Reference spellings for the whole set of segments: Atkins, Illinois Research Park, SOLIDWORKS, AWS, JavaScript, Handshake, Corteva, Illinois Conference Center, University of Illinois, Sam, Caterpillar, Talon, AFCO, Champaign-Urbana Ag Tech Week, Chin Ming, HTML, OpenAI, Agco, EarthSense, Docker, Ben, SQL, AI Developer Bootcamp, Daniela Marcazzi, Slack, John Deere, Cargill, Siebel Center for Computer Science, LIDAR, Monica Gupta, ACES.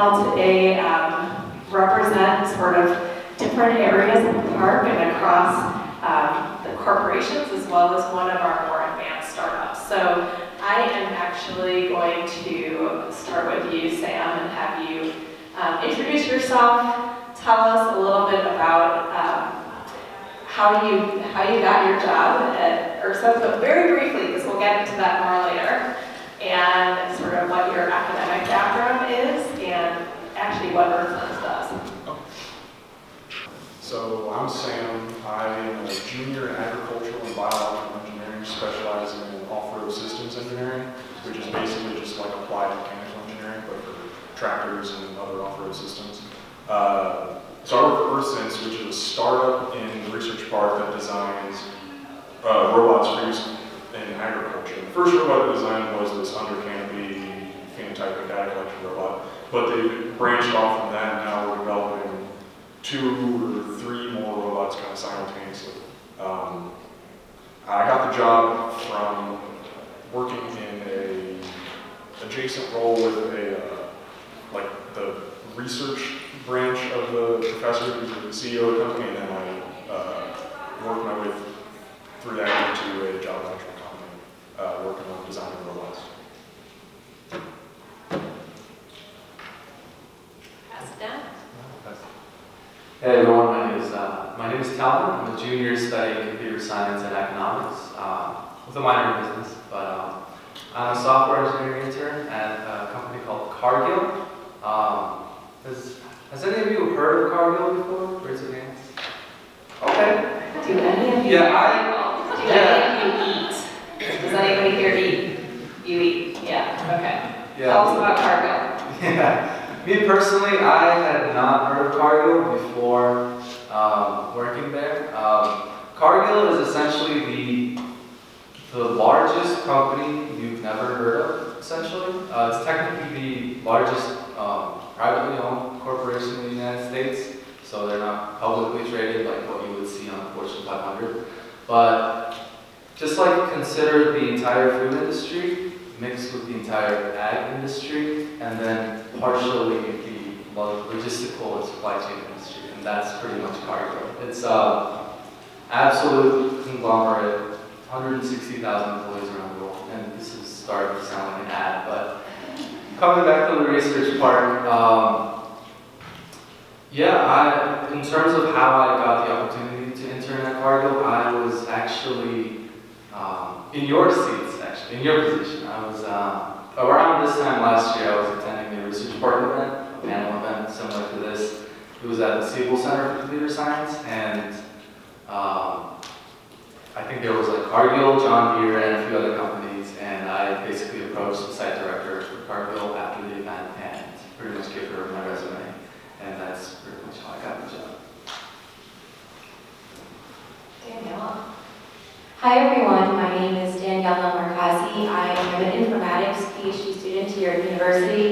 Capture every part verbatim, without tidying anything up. panel today um, represent sort of different areas of the park and across um, the corporations, as well as one of our more advanced startups. So I am actually going to start with you, Sam, and have you um, introduce yourself, tell us a little bit about um, how you how you got your job at EarthSense, but very briefly, because we'll get into that more later, and sort of what your academic background is, and actually what EarthSense does. Oh. So I'm Sam. I am a junior in agricultural and biological engineering, specializing in off-road systems engineering, which is basically just like applied mechanical engineering, but for tractors and other off-road systems. Uh, so I work for EarthSense, which is a startup in Research Park that designs uh, robots for use in agriculture. The first robot design was this under canopy phenotypic data collection robot, but they branched off from that and now we're developing two or three more robots kind of simultaneously. Um, I got the job from working in an adjacent role with a, uh, like the research branch of the professor who's the C E O of the company, and then I uh, worked my way through that into a job management. Uh, working on designing robots. Pass it down. Hey everyone, my name is uh, my name is Talon. I'm a junior studying computer science and economics uh, with a minor in business. But um, I'm a software engineering intern at a company called Cargill. Um, has Has any of you heard of Cargill before? Raise your hands. Okay. Do any of you? Yeah, I. Yeah. Does anybody here eat? You eat? Yeah. Okay. Yeah. Tell us about Cargill. Yeah. Me personally, I had not heard of Cargill before um, working there. Um, Cargill is essentially the the largest company you've never heard of. Essentially, uh, it's technically the largest um, privately owned corporation in the United States. So they're not publicly traded like what you would see on the Fortune five hundred, but just like consider the entire food industry mixed with the entire ag industry and then partially the logistical and supply chain industry, and that's pretty much Cargill. It's an uh, absolute conglomerate, one hundred sixty thousand employees around the world, and this is starting to sound like an ad, but coming back to the research part, um, yeah, I, in terms of how I got the opportunity to intern at Cargill, I was actually Um, in your seats, actually, in your position. I was, um, around this time last year, I was attending a research park event, a panel event similar to this. It was at the Siebel Center for Computer Science, and um, I think there was like Cargill, John Deere, and a few other companies, and I basically approached the site director for Cargill after the event and pretty much gave her my resume, and that's pretty much how I got the job. Daniela. Hi everyone, my name is Daniela Marcazzi. I am an informatics PhD student here at university.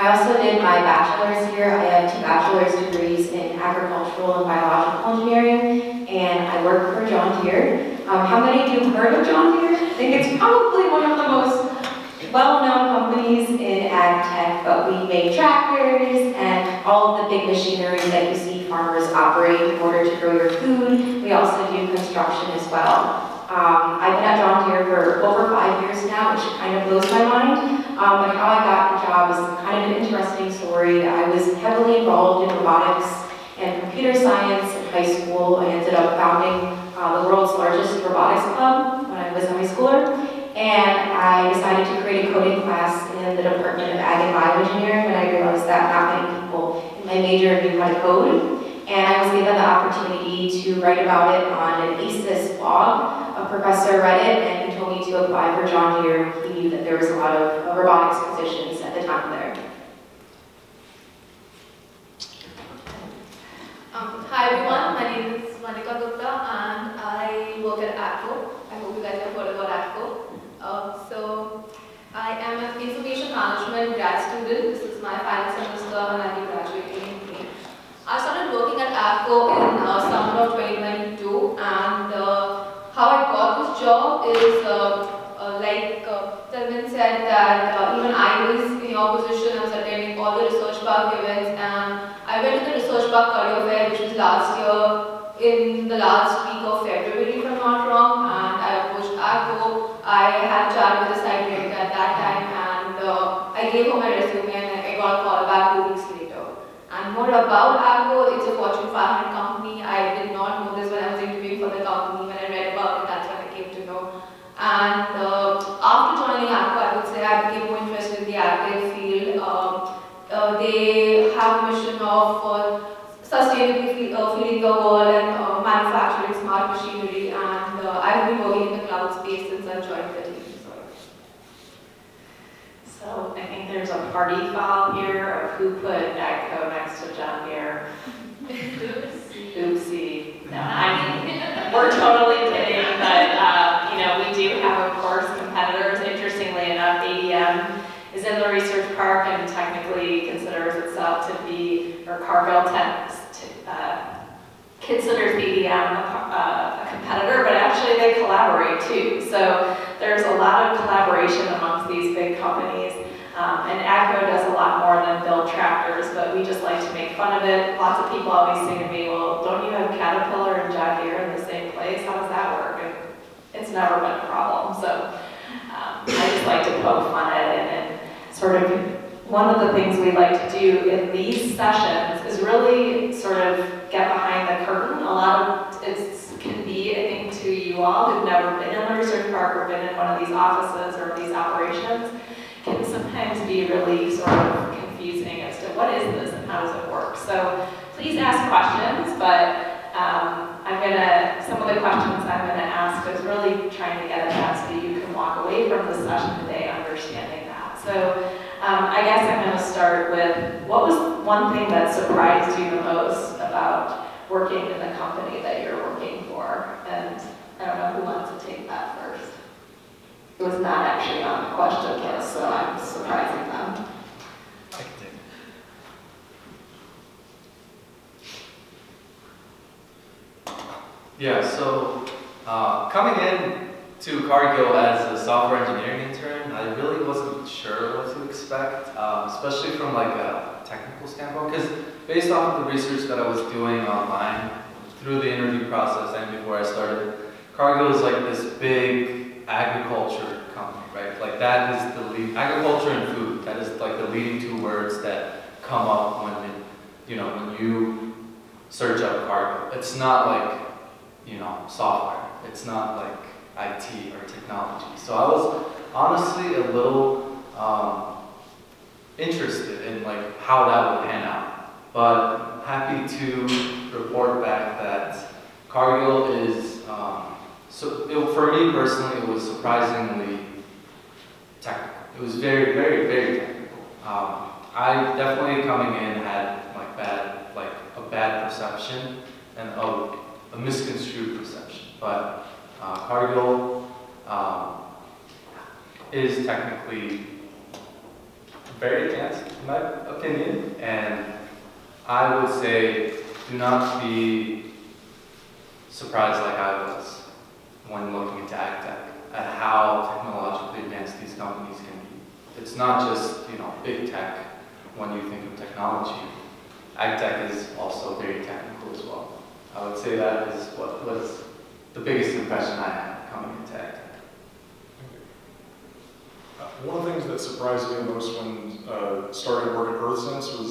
I also did my bachelor's here. I have two bachelor's degrees in agricultural and biological engineering, and I work for John Deere. Um, how many of you have heard of John Deere? I think it's probably one of the most well-known companies in ag tech, but we make tractors and all of the big machinery that you see farmers operate in order to grow your food. We also do construction as well. Um, I've been at John Deere for over five years now, which kind of blows my mind. Um, but how I got the job is kind of an interesting story. I was heavily involved in robotics and computer science in high school. I ended up founding uh, the world's largest robotics club when I was a high schooler. And I decided to create a coding class in the Department of Ag and Bioengineering when I realized that not many people in my major knew how to code. And I was given the opportunity to write about it on an ACES blog. A professor read it and he told me to apply for John Deere. He knew that there was a lot of robotics positions at the time there. Um, hi everyone, my name is Monica Gupta and I work at Agco. I hope you guys have heard about Agco. Uh, so I am an information management grad student. This is my final semester and I'll be graduating in May. I started working at Agco in uh, summer of twenty twenty-two, and uh, how I got this job is uh, uh, like uh, Talman said that uh, even I was in your position. I was attending all the research park Talk Career Fair, which was last year in the last week of February, if I'm not wrong, and I approached Agco. I had a chat with a site director at that time, and uh, I gave her my resume and I got a call back two weeks later. And more about Agco, it's a Fortune five hundred company. I did not know this when I was interviewing for the company. When I read about it, that's when I came to know. And uh, after joining Agco, I would say I became more interested in the agri field. Um, Uh, they have a mission of uh, sustainably uh, feeding the world and uh, manufacturing smart machinery, and uh, I've been working in the cloud space since I joined the team. So I think there's a party foul here of who put Agco next to John Deere. Oopsie. Oopsie. No, I mean, we're totally kidding, but uh, you know, we do have, of course, competitors. Interestingly enough, A D M is in the research park and technically considers itself to be, or Cargill to, uh, considers B D M a, a competitor, but actually they collaborate too. So there's a lot of collaboration amongst these big companies. Um, and Agco does a lot more than build tractors, but we just like to make fun of it. Lots of people always say to me, well, don't you have Caterpillar and John Deere in the same place? How does that work? And it's never been a problem. So um, I just like to poke fun at it. And sort of one of the things we like to do in these sessions is really sort of get behind the curtain. A lot of it can be, I think, to you all who've never been in the research park or been in one of these offices or these operations, can sometimes be really sort of confusing as to what is this and how does it work. So please ask questions, but um, I'm gonna, some of the questions I'm gonna ask is really trying to get at that so you can walk away from this session today understanding. So um, I guess I'm going to start with, what was one thing that surprised you the most about working in the company that you're working for? And I don't know who wants to take that first. It was not actually on the question list, so I'm surprising them. I can take it. Yeah, so uh, coming in to Cargill as a software engineering intern, I really wasn't sure what to expect, uh, especially from like a technical standpoint, because based off of the research that I was doing online through the interview process and before I started, Cargill is like this big agriculture company, right? Like that is the lead, agriculture and food, that is like the leading two words that come up when it, you know, when you search up Cargill. It's not like, you know, software. It's not like I T or technology. So I was honestly a little um, interested in like how that would pan out. But happy to report back that Cargill is, um, so it, for me personally, it was surprisingly technical. It was very, very, very technical. Um, I definitely coming in had like bad, like a bad perception and a, a misconstrued perception. But Uh, Cargill um, is technically very advanced, in my opinion, and I would say do not be surprised like I was when looking into ag tech at how technologically advanced these companies can be. It's not just, you know, big tech when you think of technology. Ag tech is also very technical as well. I would say that is what was the biggest impression I had coming into AgTech. One of the things that surprised me most when uh, starting work at EarthSense was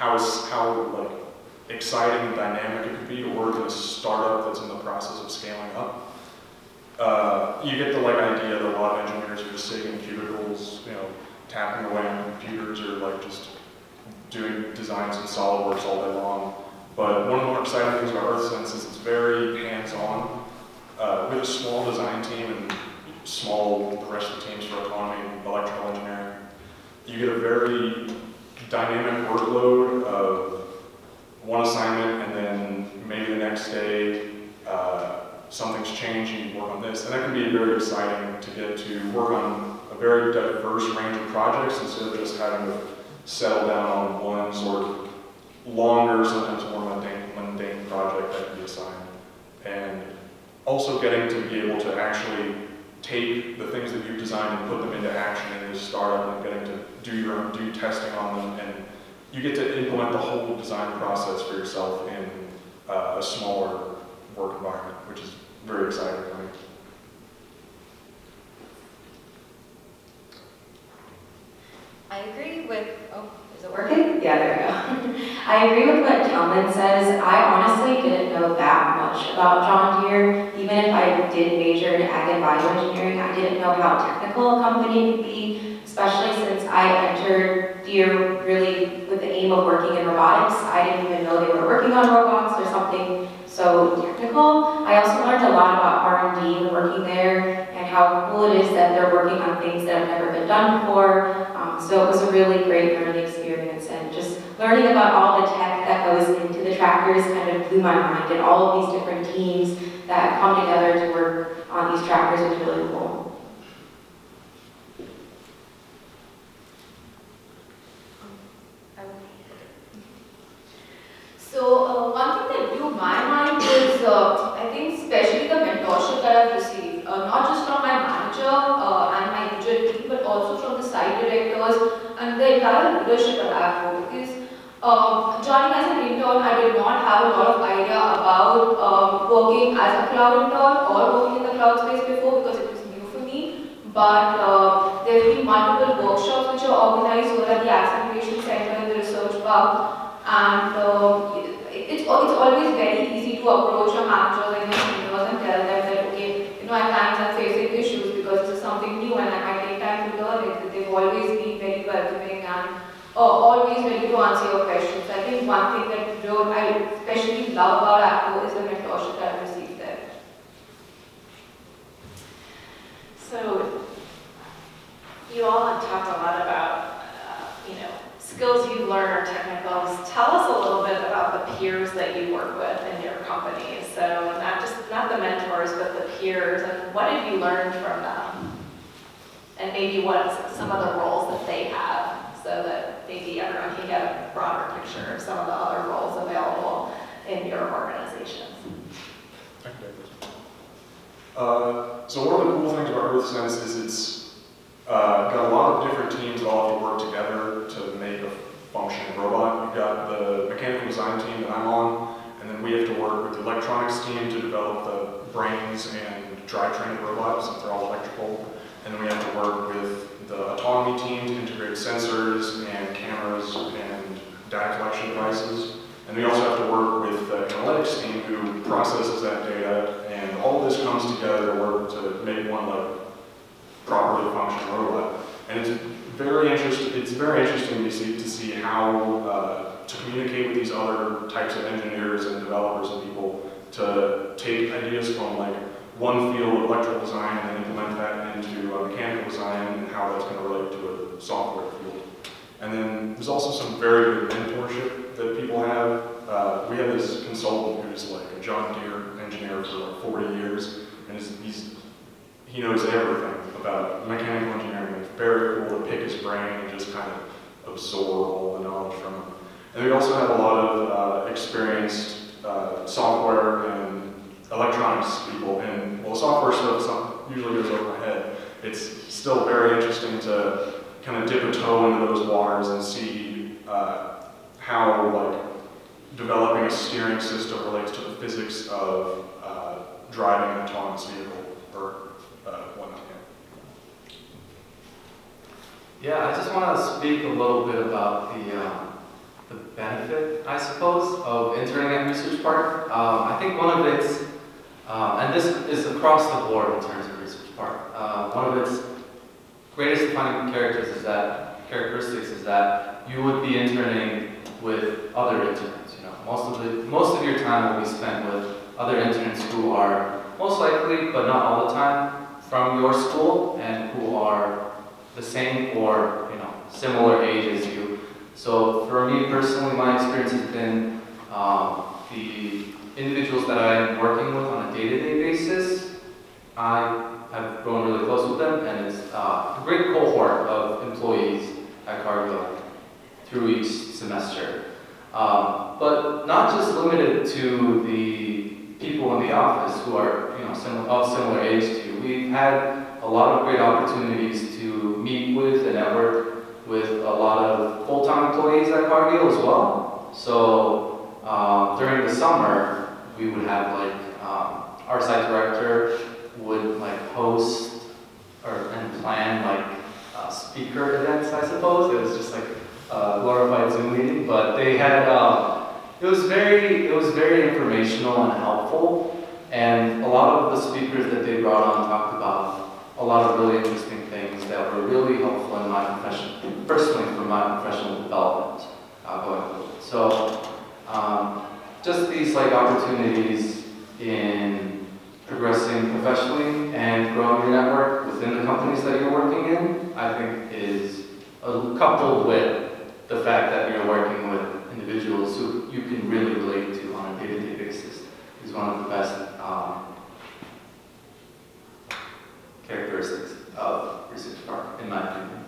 how how like exciting and dynamic it could be to work in a startup that's in the process of scaling up. Uh, you get the like idea that a lot of engineers are just sitting in cubicles, you know, tapping away on computers or like just doing designs in SOLIDWORKS all day long. But one of the more exciting things about EarthSense is it's very hands-on. Uh, we have a small design team and small, the rest of the teams for autonomy and electrical engineering. You get a very dynamic workload of one assignment and then maybe the next day uh, something's changed and you work on this. And that can be very exciting to get to work on a very diverse range of projects instead of just having to settle down on one sort of longer, sometimes more mundane, mundane project that can be assigned. And also getting to be able to actually take the things that you've designed and put them into action in this startup and getting to do your own, do testing on them and you get to implement the whole design process for yourself in uh, a smaller work environment, which is very exciting for me. I agree with, oh, is it working? Yeah, there we go. I agree with what Talon says. I honestly didn't know that much about John Deere. Even if I did major in ag and bioengineering, I didn't know how technical a company could be, especially since I entered Deere really with the aim of working in robotics. I didn't even know they were working on robots or something so technical. I also learned a lot about R and D when working there and how cool it is that they're working on things that have never been done before. Um, so it was a really great learning experience, and just learning about all the tech that goes into the tractors kind of blew my mind, and all of these different teams that come together to work on these tractors was really cool. So uh, one thing that blew my mind is, uh, I think especially the mentorship that I've received, uh, not just from my manager uh, and my usual team, but also from the site directors and the entire leadership at AFCO. Because um, joining as an intern, I did not have a lot of idea about um, working as a cloud intern or working in the cloud space before, because it was new for me. But uh, there have been multiple workshops which are organized over at the Acceleration Center in the Research Park. And uh, it's, it's always very easy to approach your managers and your seniors and tell them that, okay, you know, at times I'm facing issues because this is something new and I might take time to learn it. They've always been very welcoming and uh, always ready to answer your questions. I think one thing that I especially love about AFCO is the mentorship that I've received there. So, you all have talked a lot about, uh, you know, skills you've learned are technical. Tell us a little bit about the peers that you work with in your company. So not just not the mentors, but the peers, and what have you learned from them? And maybe what's some of the roles that they have, so that maybe everyone can get a broader picture of some of the other roles available in your organizations. Uh, so one of the cool things about EarthSense is it's Uh, got a lot of different teams that all have to work together to make a functioning robot. We've got the mechanical design team that I'm on, and then we have to work with the electronics team to develop the brains and drivetrain robots, since they're all electrical. And then we have to work with the autonomy team to integrate sensors and cameras and data collection devices. And we also have to work with the analytics team who processes that data, and all of this comes together to work to make one level. properly functioning robot, and it's very interesting. It's very interesting to see to see how uh, to communicate with these other types of engineers and developers and people to take ideas from like one field of electrical design and then implement that into uh, mechanical design and how that's going to relate to a software field. And then there's also some very good mentorship that people have. Uh, we have this consultant who's like a John Deere engineer for like forty years, and he's, he's he knows everything about mechanical engineering. It's very cool to pick his brain and just kind of absorb all the knowledge from him. And we also have a lot of uh, experienced uh, software and electronics people. And well, software stuff usually goes over my head. It's still very interesting to kind of dip a toe into those waters and see uh, how like developing a steering system relates to the physics of uh, driving an autonomous vehicle. Or Uh, one yeah, I just want to speak a little bit about the, um, the benefit, I suppose, of interning at Research Park. Um, I think one of its, um, and this is across the board in terms of Research Park, uh, one of its greatest defining characteristics is that, characteristics is that you would be interning with other interns. You know, most of, the, most of your time will be spent with other interns who are most likely, but not all the time, from your school and who are the same or, you know, similar age as you. So for me personally, my experience has been um, the individuals that I'm working with on a day-to-day basis, I have grown really close with them, and it's uh, a great cohort of employees at Cargill through each semester. Um, but not just limited to the people in the office who are, you know, sim of similar age to you. We've had a lot of great opportunities to meet with and network with a lot of full-time employees at Cargill as well. So um, during the summer, we would have like um, our site director would like host or and plan like uh, speaker events. I suppose it was just like a glorified Zoom meeting, but they had uh, it was very it was very informational and helpful. And a lot of the speakers that they brought on talked about a lot of really interesting things that were really helpful in my profession, personally for my professional development uh, going forward. So um, just these like opportunities in progressing professionally and growing your network within the companies that you're working in, I think is uh, coupled with the fact that you're working with individuals who you can really relate to on a day-to-day basis is one of the best Um, characteristics of Research Park, in my opinion.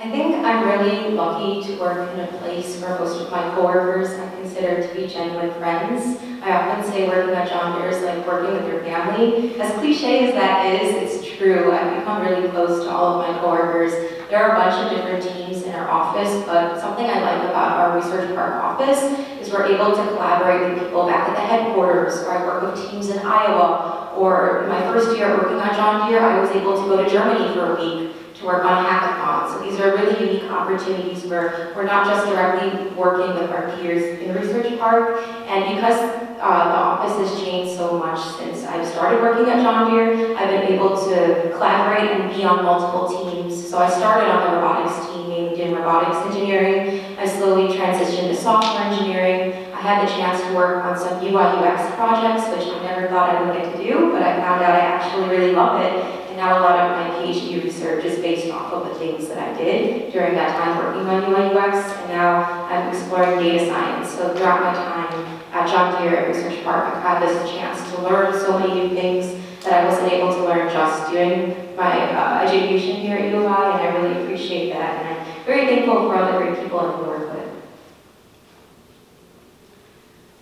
I think I'm really lucky to work in a place where most of my coworkers I consider to be genuine friends. I often say working at John Deere is like working with your family. As cliche as that is, it's true. I've become really close to all of my coworkers. There are a bunch of different teams in our office, but something I like about our Research Park office is we're able to collaborate with people back at the headquarters, or I work with teams in Iowa, or my first year working on John Deere, I was able to go to Germany for a week to work on hackathons. So these are really unique opportunities where we're not just directly working with our peers in Research Park, and because Uh, the office has changed so much since I've started working at John Deere. I've been able to collaborate and be on multiple teams. So I started on the robotics team, mainly did robotics engineering. I slowly transitioned to software engineering. I had the chance to work on some U I U X projects, which I never thought I would get to do, but I found out I actually really love it. And now a lot of my PhD research is based off of the things that I did during that time working on U I U X, and now I'm exploring data science. So throughout my time at John Deere at Research Park, I've had this chance to learn so many new things that I wasn't able to learn just doing my uh, education here at U of I, and I really appreciate that, and I'm very thankful for all the great people I work with.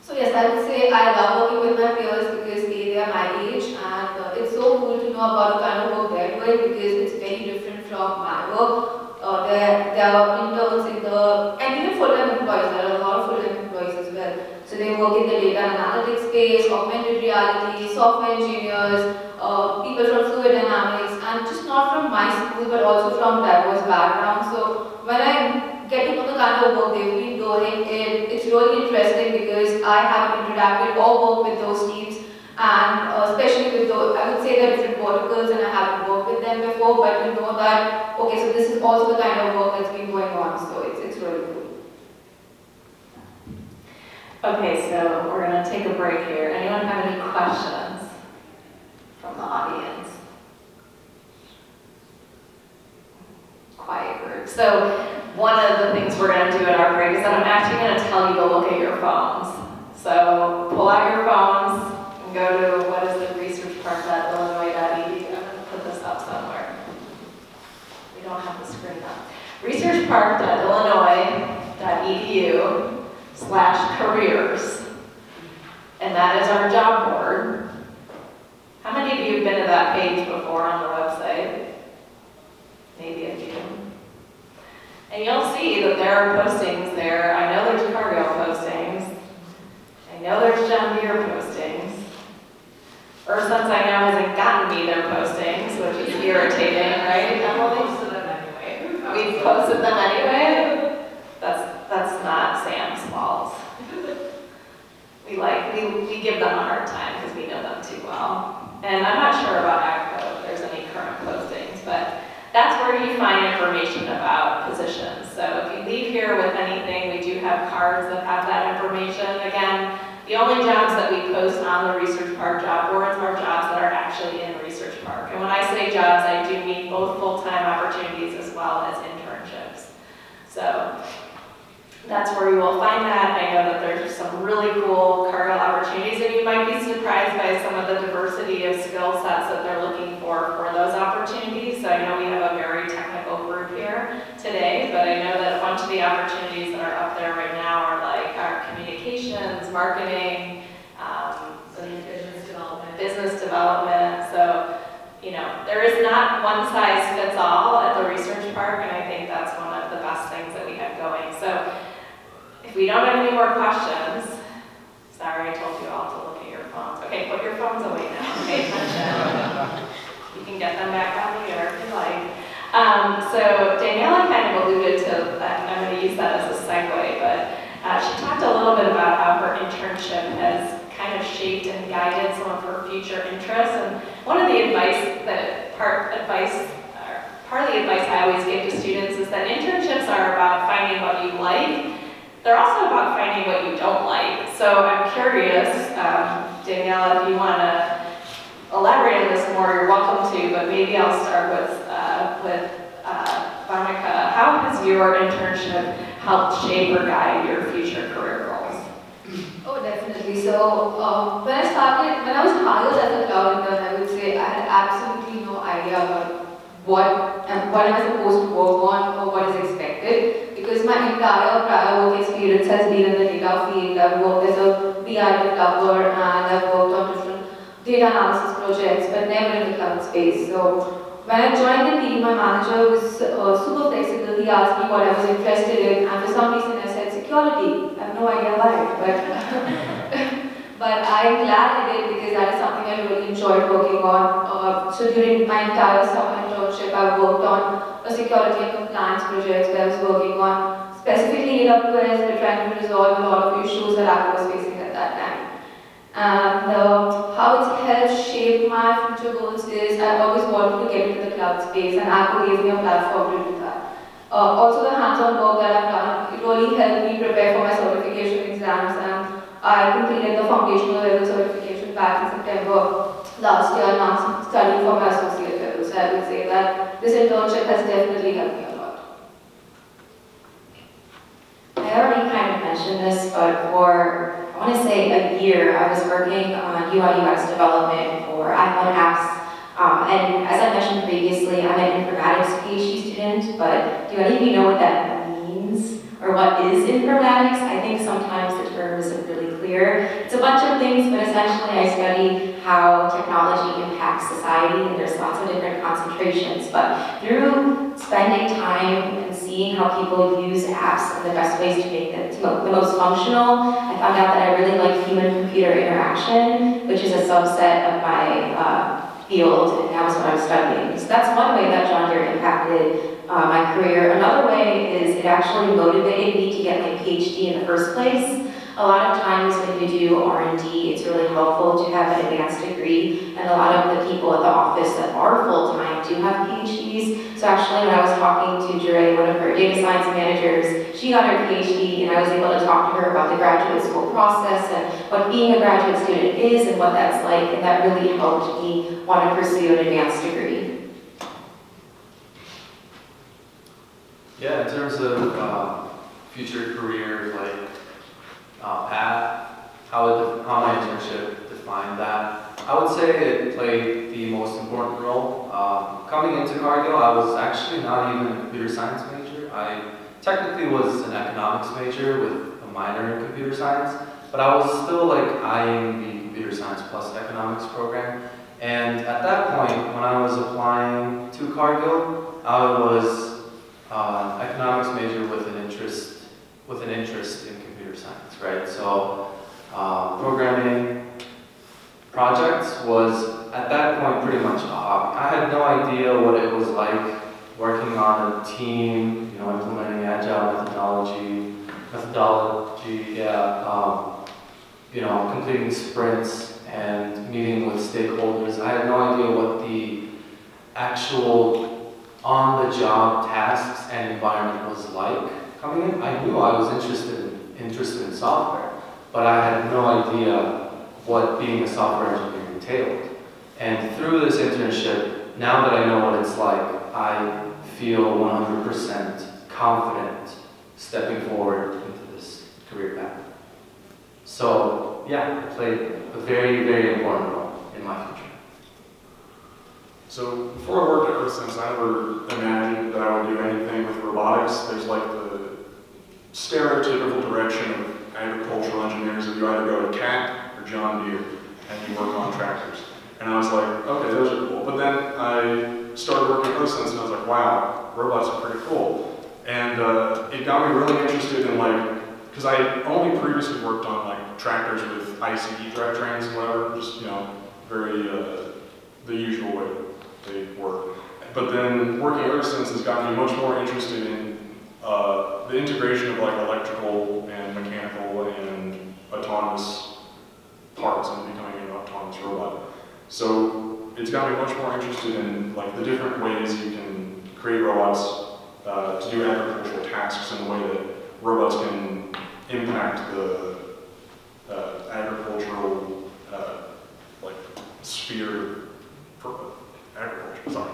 So yes, I would say I love working with my peers because they, they are my age, and uh, it's so cool to know about the kind of work they're doing because it's very different from my work. Uh, there, there are interns in the, and even full-time employees, there are a lot of full-time employees as well. So they work in the data and analytics space, augmented reality, software engineers, uh, people from fluid dynamics, and just not from my school but also from diverse backgrounds. So when I get to know the kind of work they've been doing, it, it's really interesting because I haven't interacted or worked with those teams, and uh, especially with those, I would say they're different verticals and I haven't worked with them before, but to know that, okay, so this is also the kind of work that's been going on, so it's, it's really cool. Okay, so we're going to take a break here. Anyone have any questions from the audience? Quiet group. So one of the things we're going to do at our break is that I'm actually going to tell you to look at your phones. So pull out your phones and go to what is the Research Park at Illinois dot e d u. I'm going to put this up somewhere. We don't have the screen up. research park dot illinois dot e d u. slash careers, and that is our job board. How many of you have been to that page before on the website? Maybe a few. And you'll see that there are postings there. I know there's Cargill postings. I know there's John Deere postings. EarthSense I know hasn't gotten me their postings, which is irritating, right? We've posted them anyway. We've posted them anyway. That's that's not Sam. We like we, we give them a hard time because we know them too well. And I'm not sure about AGCO if there's any current postings, but that's where you find information about positions. So if you leave here with anything, we do have cards that have that information. Again, the only jobs that we post on the Research Park job boards are jobs that are actually in Research Park. And when I say jobs, I do mean both full-time opportunities as well as internships. So that's where you will find that. I know that there's just some really cool Cargill opportunities, and you might be surprised by some of the diversity of skill sets that they're looking for for those opportunities. So I know we have a very technical group here today, but I know that a bunch of the opportunities that are up there right now are like our communications, marketing, um, business development. business development. So you know, there is not one size fits all at the research park, and I think that's one of the best things that we have going. So if we don't have any more questions, sorry, I told you all to look at your phones. Okay, put your phones away now. Pay attention. You can get them back on later if you like. Um, so Daniela kind of alluded to that, and I'm going to use that as a segue, but uh, she talked a little bit about how her internship has kind of shaped and guided some of her future interests. And one of the advice that part advice or part of the advice I always give to students is that internships are about finding what you like. They're also about finding what you don't like. So I'm curious, um, Daniela, if you want to elaborate on this more, you're welcome to. But maybe I'll start with uh, with uh, Monica. How has your internship helped shape or guide your future career goals? Oh, definitely. So um, when I started, when I was hired as a cloud intern, I would say I had absolutely no idea about what and what am I supposed to work on or what is expected, because my entire prior work experience has been in the data field. I've worked as a P R developer and I've worked on different data analysis projects, but never in the cloud space. So when I joined the team, my manager was uh, super flexible. He asked me what I was interested in, and for some reason I said security. I have no idea why, but but I'm glad I did, because that is something I really enjoyed working on. Uh, so during my entire summer internship, I worked on a security and compliance project that I was working on, specifically A W S, but trying to resolve a lot of issues that I was facing at that time. And uh, how it's helped shape my future goals is I've always wanted to get into the cloud space, and Agco gave me a platform to do that. Uh, also, the hands-on work that I've done, it really helped me prepare for my certification exams, and I completed the foundational level certification back in September last year, and now studying for my associate level. So I would say that this internship has definitely helped me a lot. I already kind of mentioned this, but for I want to say a year, I was working on U I U X development for iPhone apps. Um, and as I mentioned previously, I'm an informatics PhD student, but do any of you know what that means? Or what is informatics? I think sometimes the term isn't really clear. It's a bunch of things, but essentially I study how technology impacts society, and there's lots of different concentrations. But through spending time and seeing how people use apps and the best ways to make them the most functional, I found out that I really like human-computer interaction, which is a subset of my uh, field, and that was what I was studying. So that's one way that John Deere impacted uh, my career. Another way is it actually motivated me to get my PhD in the first place. A lot of times when you do R and D, it's really helpful to have an advanced degree, and a lot of the people at the office that are full-time do have PhDs. So actually, when I was talking to Jerae, one of her data science managers, she got her PhD, and I was able to talk to her about the graduate school process and what being a graduate student is and what that's like, and that really helped me want to pursue an advanced degree. Yeah, in terms of uh, future career, like, Uh, path, how, it, how my internship defined that. I would say it played the most important role. Um, coming into Cargill, I was actually not even a computer science major. I technically was an economics major with a minor in computer science, but I was still like eyeing the computer science plus economics program. And at that point, when I was applying to Cargill, I was uh, an economics major with an interest with an interest in computer science, right? So um, programming projects was, at that point, pretty much a hobby. I had no idea what it was like working on a team, you know, implementing agile methodology, methodology, yeah, um, you know, completing sprints and meeting with stakeholders. I had no idea what the actual on-the-job tasks and environment was like. Coming in, I knew I was interested in, interested in software, but I had no idea what being a software engineer entailed. And through this internship, now that I know what it's like, I feel one hundred percent confident stepping forward into this career path. So yeah, it played a very, very important role in my future. So before I worked at EarthSense, I never imagined that I would do anything with robotics. There's like the stereotypical direction of agricultural engineers, that you either go to Cat or John Deere, and you work on tractors. And I was like, okay, those are cool. But then I started working at EarthSense and I was like, wow, robots are pretty cool. And uh, it got me really interested in like, because I only previously worked on like tractors with ICE drivetrains and whatever, just, you know, very, uh, the usual way they work. But then working at EarthSense has gotten me much more interested in uh, the integration of like electrical and mechanical and autonomous parts and becoming an autonomous robot. So it's got me much more interested in like the different ways you can create robots uh, to do agricultural tasks in a way that robots can impact the uh, agricultural uh, like sphere. Agriculture, sorry.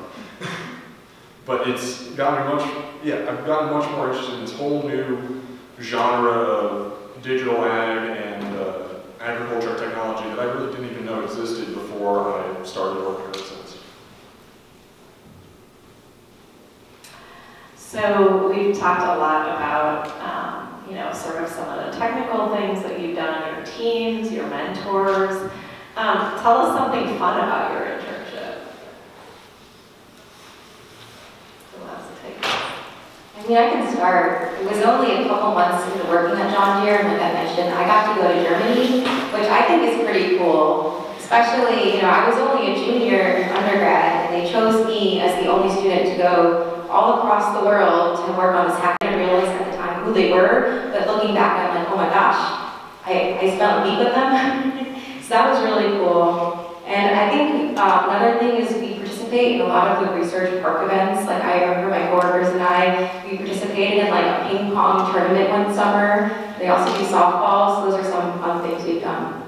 But it's gotten much, yeah, I've gotten much more interested in this whole new genre of digital ag and uh, agriculture technology that I really didn't even know existed before I started working at EarthSense. So we've talked a lot about, um, you know, sort of some of the technical things that you've done in your teams, your mentors. Um, tell us something fun about your internship. I mean, I can start. It was only a couple months into working at John Deere, and like I mentioned, I got to go to Germany, which I think is pretty cool. Especially, you know, I was only a junior undergrad, and they chose me as the only student to go all across the world to work on this hack. I didn't realize at the time who they were, but looking back, I'm like, oh my gosh, I, I spent a week with them. So that was really cool. And I think uh, another thing is we in a lot of the research park events. Like I remember my coworkers and I, we participated in like a ping pong tournament one summer. They also do softball, so those are some fun things we've done.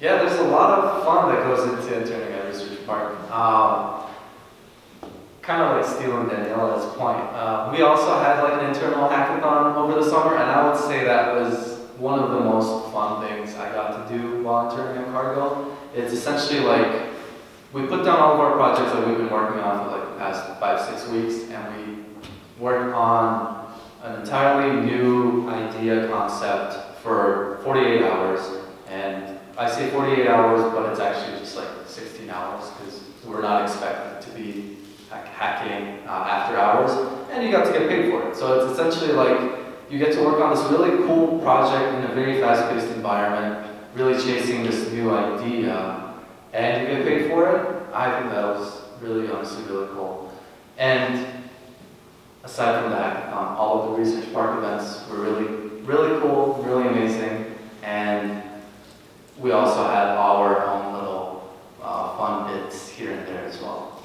Yeah, there's a lot of fun that goes into interning at Research Park. Um, kind of like stealing Daniela's point. Uh, we also had like an internal hackathon over the summer, and I would say that was one of the most fun things I got to do while interning at Cargill. It's essentially like, we put down all of our projects that we've been working on for like the past five, six weeks, and we work on an entirely new idea concept for forty-eight hours. And I say forty-eight hours, but it's actually just like sixteen hours, because we're not expected to be hack hacking uh, after hours, and you got to get paid for it. So it's essentially like, you get to work on this really cool project in a very fast-paced environment, really chasing this new idea, and you get paid for it. I think that was really, honestly, really cool. And aside from that, um, all of the Research Park events were really, really cool, really amazing, and we also had our own little uh, fun bits here and there as well.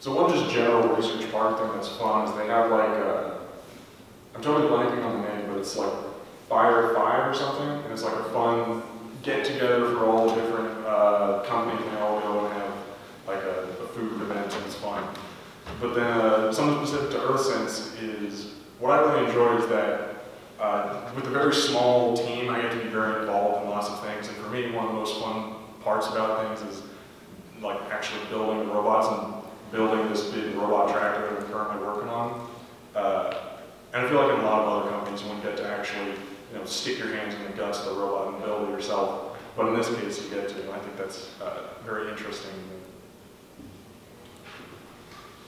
So one just general Research Park thing that's fun is they have like a, I'm totally blanking on the name, but it's like Fire Fire or something, and it's like a fun get-together for all the different uh, companies, and they all go and have like a, a food event, and it's fun. But then uh, something specific to EarthSense is, what I really enjoy is that uh, with a very small team, I get to be very involved in lots of things, and for me, one of the most fun parts about things is like actually building the robots and building this big robot tractor that I'm currently working on. Uh, And I feel like in a lot of other companies, you wouldn't get to actually, you know, stick your hands in the guts of the robot and build it yourself. But in this case, you get to. And I think that's uh, very interesting.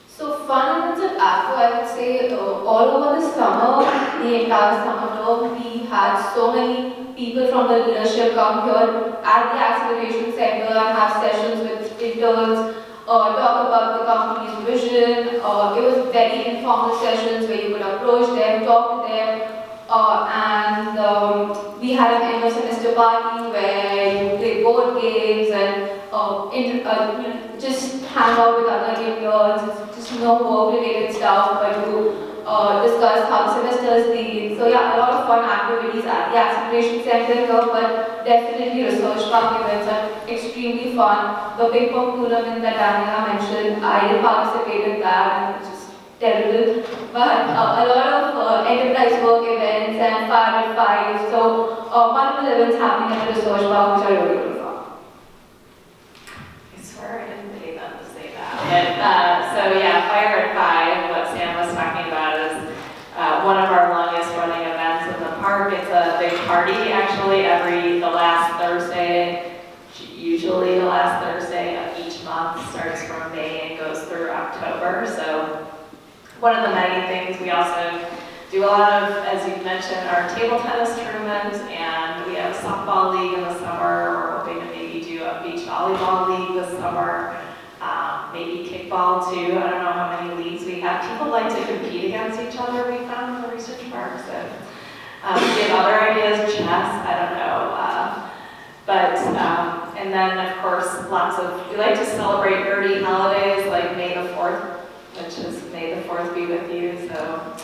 So fun events at AFCO, I would say, uh, all over the summer, the entire summer long, we had so many people from the leadership come here at the Acceleration Center and have sessions with interns. Uh, talk about the company's vision. Uh, it was very informal sessions where you could approach them, talk to them, uh, and um, we had an end of semester party where you play board games and uh, in, uh, you know, just hang out with other interns. Just no work-related stuff, but you uh, discuss how the semester's been. So yeah, a lot of fun activities at the Acceleration Center here, but definitely Research Park events are extremely fun. The ping pong tournament that Daniela mentioned, I did participate in that, and it's just terrible. But uh, a lot of uh, enterprise work events and fire and five, so uh, multiple events happening at the Research Park, which are really good fun. I swear I didn't pay them to say that. And, uh, so yeah, Fire at Five, what Sam was talking about, is uh, one of our longest running events in the park. It's a usually every, the last Thursday, usually the last Thursday of each month, starts from May and goes through October. So one of the many things, we also do a lot of, as you mentioned, our table tennis tournament, and we have a softball league in the summer. We're hoping to maybe do a beach volleyball league this summer. Um, maybe kickball too. I don't know how many leagues we have. People like to compete against each other, we found in the research park. So um, we have other ideas, chess, I don't know. Uh, but um, and then of course lots of, we like to celebrate nerdy holidays like May the fourth, which is May the fourth be with you. So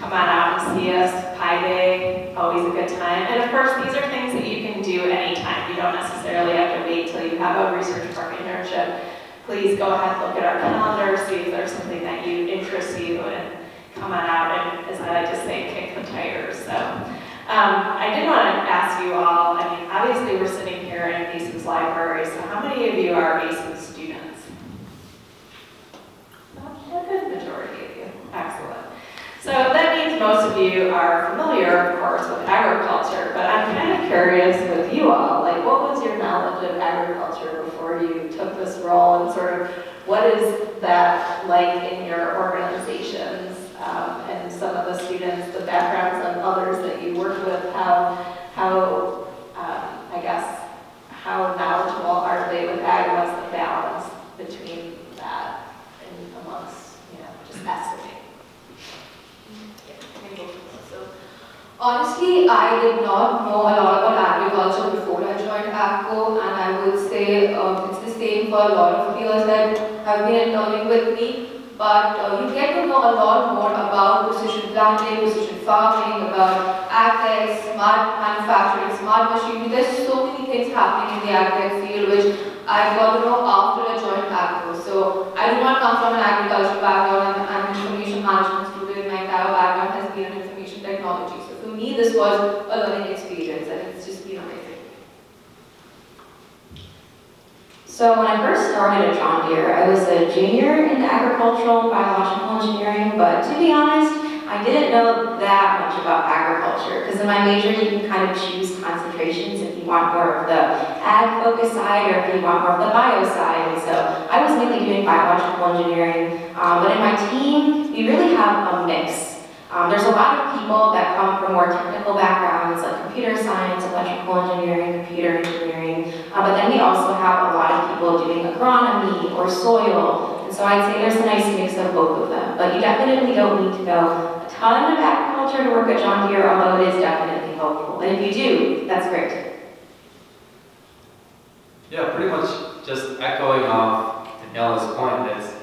come on out and see us. Pi Day, always a good time. And of course these are things that you can do anytime. You don't necessarily have to wait till you have a research park internship. Please go ahead, look at our calendar, see if there's something that you interests you, and come on out and, as I like to say, kick the tires. So um, I did want to ask you all, I mean, obviously we're sitting here in ACES library, so how many of you are ACES students? A good majority of you. Excellent. So that means most of you are familiar, of course, with agriculture, but I'm kind of curious with you all, like, what was your knowledge of agriculture before you took this role, and sort of what is that like in your organizations, um, and some of the students, the backgrounds of others that you work with, how, how um, I guess, how knowledgeable are they with ag, and what's the balance between that and amongst, you know, just estimating? Honestly, I did not know a lot about agriculture before I joined AFCO, and I would say uh, it's the same for a lot of peers that have been interning with me. But uh, you get to know a lot more about precision planting, precision farming, about AgTech, smart manufacturing, smart machinery. There's so many things happening in the AgTech field which I got to know after I joined AFCO. So I do not come from an agriculture background, and I'm an information management student. My entire background has been in information technology. Me, this was a learning experience, and it's just been amazing. So when I first started at John Deere, I was a junior in agricultural biological engineering, but to be honest, I didn't know that much about agriculture, because in my major you can kind of choose concentrations if you want more of the ag focus side or if you want more of the bio side, and so I was mainly doing biological engineering, um, but in my team, we really have a mix. Um, there's a lot of people that come from more technical backgrounds like computer science, electrical engineering, computer engineering, uh, but then we also have a lot of people doing agronomy or soil, and so I'd say there's a nice mix of both of them, but you definitely don't need to know a ton of agriculture to work at John Deere, although it is definitely helpful, and if you do, that's great. Yeah, pretty much just echoing off Daniela's point is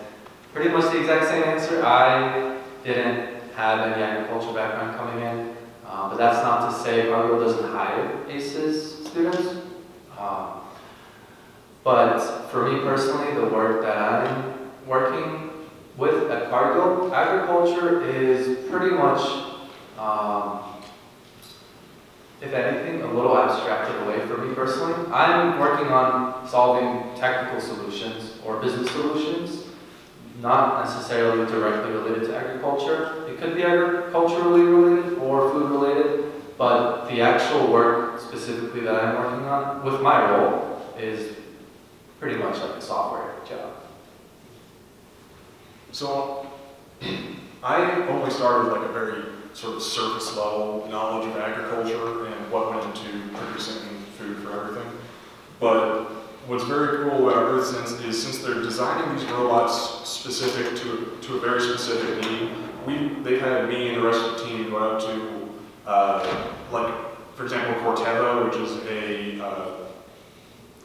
pretty much the exact same answer. I didn't have any agriculture background coming in, uh, but that's not to say Cargill doesn't hire ACES students. Um, but for me personally, the work that I'm working with at Cargill, agriculture is pretty much, um, if anything, a little abstracted away for me personally. I'm working on solving technical solutions or business solutions, not necessarily directly related to agriculture. It could be agriculturally related or food related, but the actual work specifically that I'm working on with my role is pretty much like a software job. So I only started with like a very sort of surface level knowledge of agriculture and what went into producing food for everything. But what's very cool about EarthSense is since they're designing these robots specific to, to a very specific need, we, they've had me and the rest of the team go out to, uh, like, for example, Corteva, which is a uh,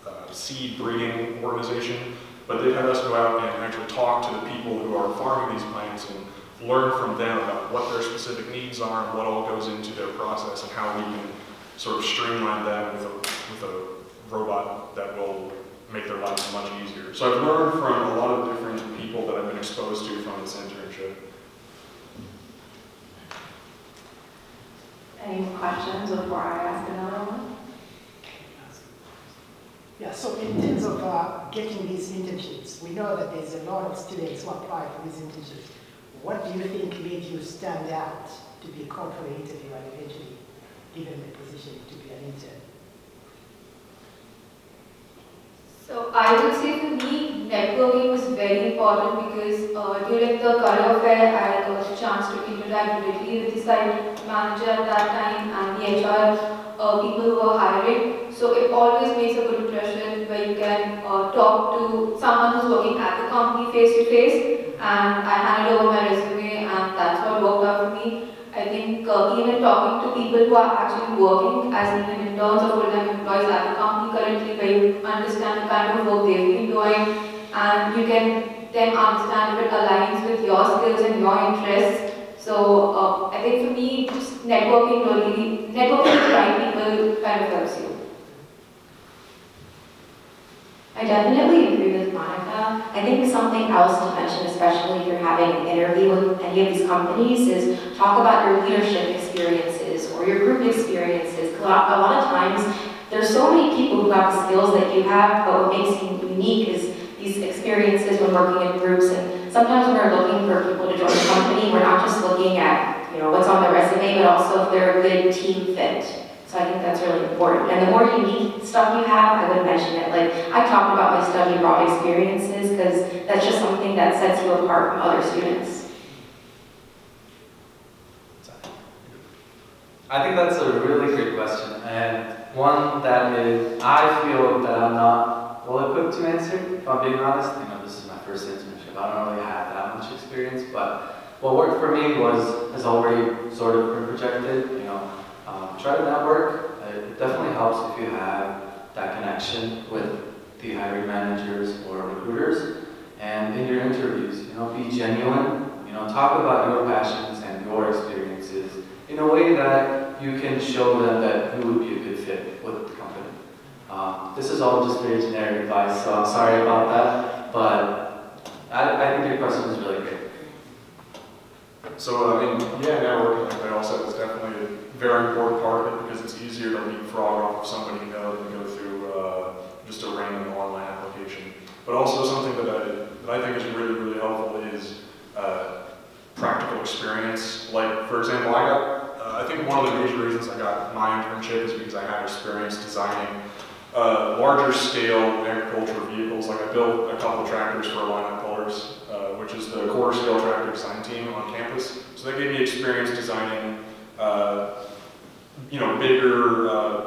uh, seed breeding organization, but they've had us go out and actually talk to the people who are farming these plants and learn from them about what their specific needs are and what all goes into their process and how we can sort of streamline that with a, with a robot that will make their lives much easier. So I've learned from a lot of different people that I've been exposed to from this internship. Any questions before I ask another one? Yeah, so in terms of uh, getting these internships, we know that there's a lot of students who apply for these internships. What do you think made you stand out to be a corporate interviewer and eventually given the position to be an intern? So I would say for me, networking was very important because uh, during the career fair, I got a chance to interact directly with the site manager at that time and the H R uh, people who were hiring. So it always makes a good impression where you can uh, talk to someone who's working at the company face to face. And I handed over my resume, and that's what worked out for me. I think uh, even talking to people who are actually working as even in terms of full-time employees at the company currently, where you understand the kind of work they've been doing, and you can then understand if it aligns with your skills and your interests. So uh, I think for me, just networking really, networking with the right people kind of helps you. I definitely agree with Monica. I think something else to mention, especially if you're having an interview with any of these companies, is talk about your leadership experiences or your group experiences. A lot, a lot of times, there's so many people who have the skills that you have, but what makes you unique is these experiences when working in groups. And sometimes when we're looking for people to join a company, we're not just looking at you know what's on their resume, but also if they're a good team fit. So I think that's really important. And the more unique stuff you have, I would mention it. Like, I talked about my study abroad experiences because that's just something that sets you apart from other students. I think that's a really great question, and one that is, I feel that I'm not well equipped to answer, if I'm being honest. You know, this is my first internship. I don't really have that much experience, but what worked for me was, has already sort of been projected, you know, Um, try to network. It definitely helps if you have that connection with the hiring managers or recruiters. And in your interviews, you know, be genuine. You know, talk about your passions and your experiences in a way that you can show them that you would be a good fit with the company. Um, this is all just very generic advice, so I'm sorry about that. But I, I think your question is really great. So I mean, yeah, networking, like they all said, is definitely a very important part of it because it's easier to leapfrog off of somebody you know than go through uh, just a random online application. But also something that I, that I think is really, really helpful is uh, practical experience. Like, for example, I got, uh, I think one of the major reasons I got my internship is because I had experience designing uh, larger scale agricultural vehicles. Like, I built a couple tractors for Illinois Colors, uh, which is the quarter scale tractor design team on campus. So that gave me experience designing uh, you know, bigger uh,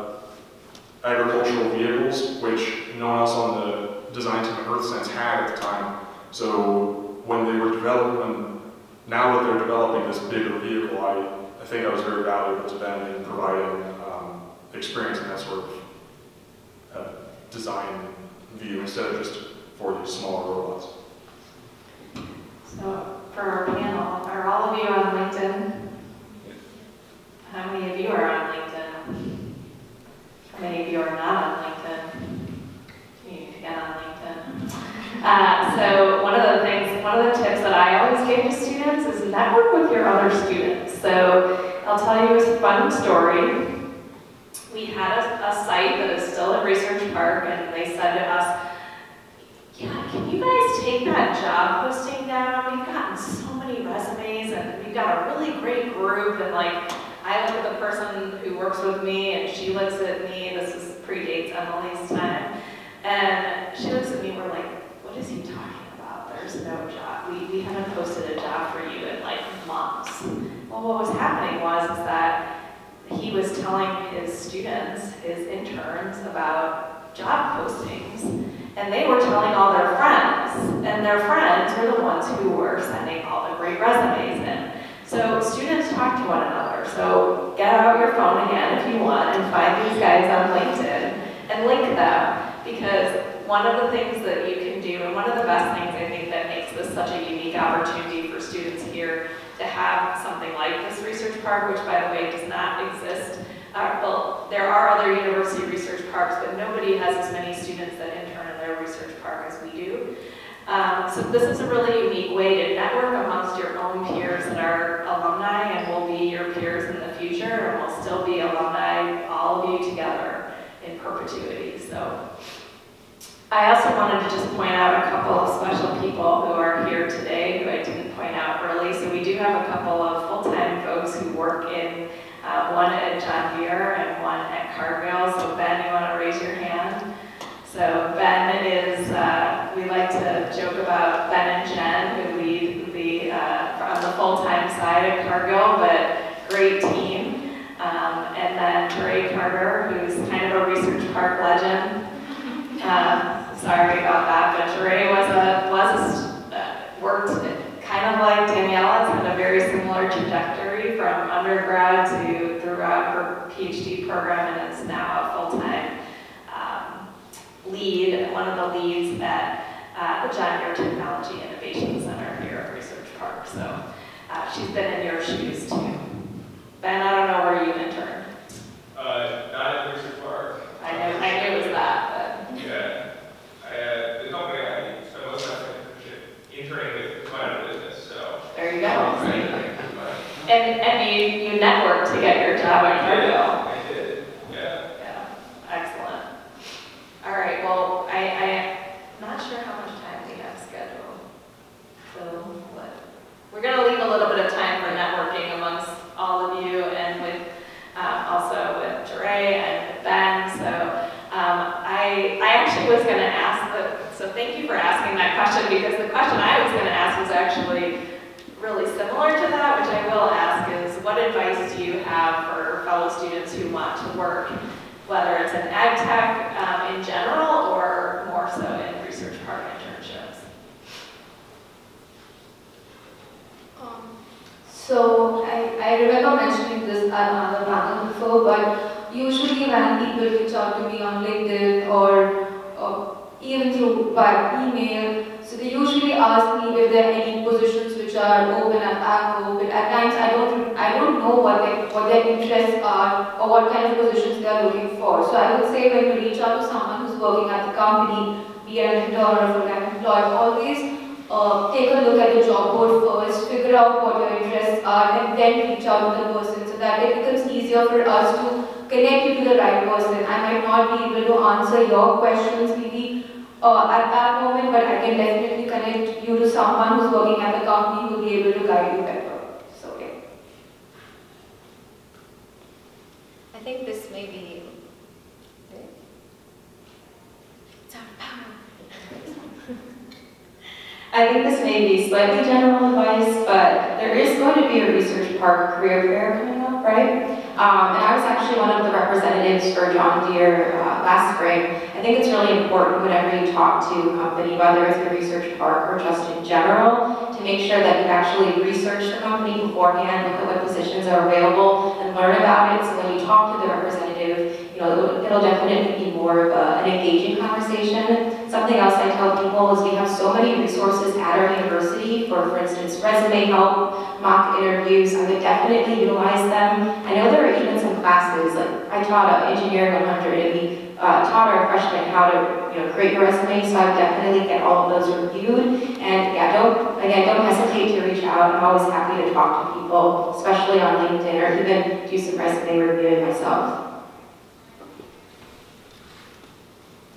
agricultural vehicles, which no one else on the design team at EarthSense had at the time. So when they were developing, now that they're developing this bigger vehicle, I, I think I was very valuable to them in providing um, experience in that sort of uh, design view instead of just for these smaller robots. So for our panel, are all of you on LinkedIn? How many of you are on LinkedIn? How many of you are not on LinkedIn? You need to get on LinkedIn. Uh, so one of the things, one of the tips that I always give to students is network with your other students. So I'll tell you a fun story. We had a, a site that is still at Research Park, and they said to us, yeah, can you guys take that job posting down? We've gotten so many resumes, and we've got a really great group, and like, I look at the person who works with me, and she looks at me. This is predates Emily's time, and she looks at me. We're like, "What is he talking about? There's no job. We we haven't posted a job for you in like months." Well, what was happening was is that he was telling his students, his interns, about job postings, and they were telling all their friends, and their friends were the ones who were sending all the great resumes in. So students talk to one another. So get out your phone again if you want and find these guys on LinkedIn and link them, because one of the things that you can do, and one of the best things I think that makes this such a unique opportunity for students here to have something like this research park, which by the way does not exist. Uh, well, there are other university research parks, but nobody has as many students that intern in their research park as we do. Um, so this is a really unique way to network amongst your own peers that are alumni and will be your peers in the future, and will still be alumni, all of you together in perpetuity. So I also wanted to just point out a couple of special people who are here today who I didn't point out early. So we do have a couple of full-time folks who work in, uh, one at John Deere and one at Cargill. So Ben, you want to raise your hand? So Ben is, uh, we like to joke about Ben and Jen, who lead the, uh, on the full-time side at Cargill, but great team. Um, and then Jerae Carter, who's kind of a Research Park legend. Um, sorry about that, but Jerae was a, was a, uh, worked kind of like Daniela, had a very similar trajectory from undergrad to throughout her PhD program, and is now a full-time um, lead, one of the leads at uh, the John Deere Technology Innovation Center here at Research Park. So uh, she's been in your shoes too. Ben, I don't know where you interned. Uh, not at Research Park. I knew, I knew it was that, but. Yeah. I, uh, the company I used, I was not interning with my business, so. There you go. Um, and and you, you networked to get your job at Cargill. I did, yeah. Yeah, excellent. All right, well, I, I, I'm not sure how much time we have scheduled. So, what? We're going to leave a little bit of time for networking amongst all of you, and with um, also with Jerae and with Ben. So um, I, I actually was going to ask, the, so thank you for asking that question, because the question I was going to ask was actually really similar to that, which I will ask is, what advice do you have for fellow students who want to work, whether it's in ag tech um, in general or more so in research park internships? Um. So I, I remember mentioning this at another panel before, but usually when people reach out to me on LinkedIn or, or even through by email, so they usually ask me if there are any positions which are open at Agco, but at times I don't I don't know what they, what their interests are or what kind of positions they are looking for. So I would say when you reach out to someone who's working at the company, be an intern or full-time employee, always Uh, take a look at the job board first, figure out what your interests are, and then reach out to the person, so that it becomes easier for us to connect you to the right person. I might not be able to answer your questions maybe uh, at that moment, but I can definitely connect you to someone who's working at the company who will be able to guide you better. So, yeah. I think this may be... It's our power. I think this may be slightly general advice, but there is going to be a Research Park career fair coming up, right? Um, and I was actually one of the representatives for John Deere uh, last spring. I think it's really important whenever you talk to a company, whether it's the Research Park or just in general, to make sure that you actually research the company beforehand, look at what positions are available, and learn about it. So when you talk to the representative, you know, it'll definitely be more of a, an engaging conversation. Something else I tell people is we have so many resources at our university for, for instance, resume help, mock interviews. I would definitely utilize them. I know there are even some classes, like I taught an Engineering one hundred, and we uh, taught our freshmen how to, you know, create your resume, so I would definitely get all of those reviewed. And yeah, don't, again, don't hesitate to reach out. I'm always happy to talk to people, especially on LinkedIn, or even do some resume reviewing myself.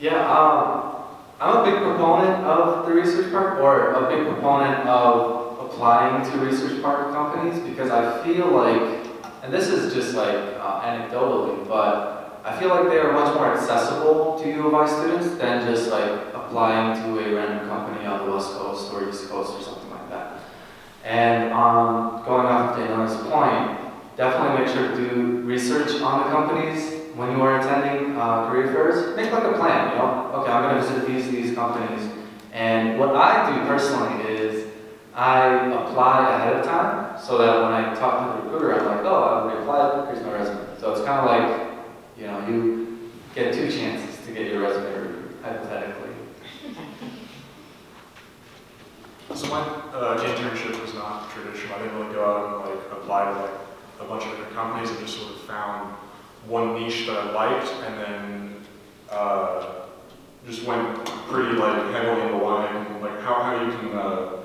Yeah, um, I'm a big proponent of the Research Park, or a big proponent of applying to Research Park companies, because I feel like, and this is just like uh, anecdotally, but I feel like they are much more accessible to U of I students than just like applying to a random company on the West Coast or East Coast or something like that. And um, going off to Daniela's point, definitely make sure to do research on the companies. When you are attending uh, career fairs, make like a plan, you know? Okay, I'm gonna visit these these companies. And what I do personally is I apply ahead of time, so that when I talk to the recruiter, I'm like, oh, I already applied, here's my resume. So it's kind of like, you know, you get two chances to get your resume reviewed, hypothetically. So my uh, internship was not traditional. I didn't really go out and like apply to like a bunch of different companies. I just sort of found one niche that I liked, and then uh, just went pretty like heavily into line, like how, how you can uh,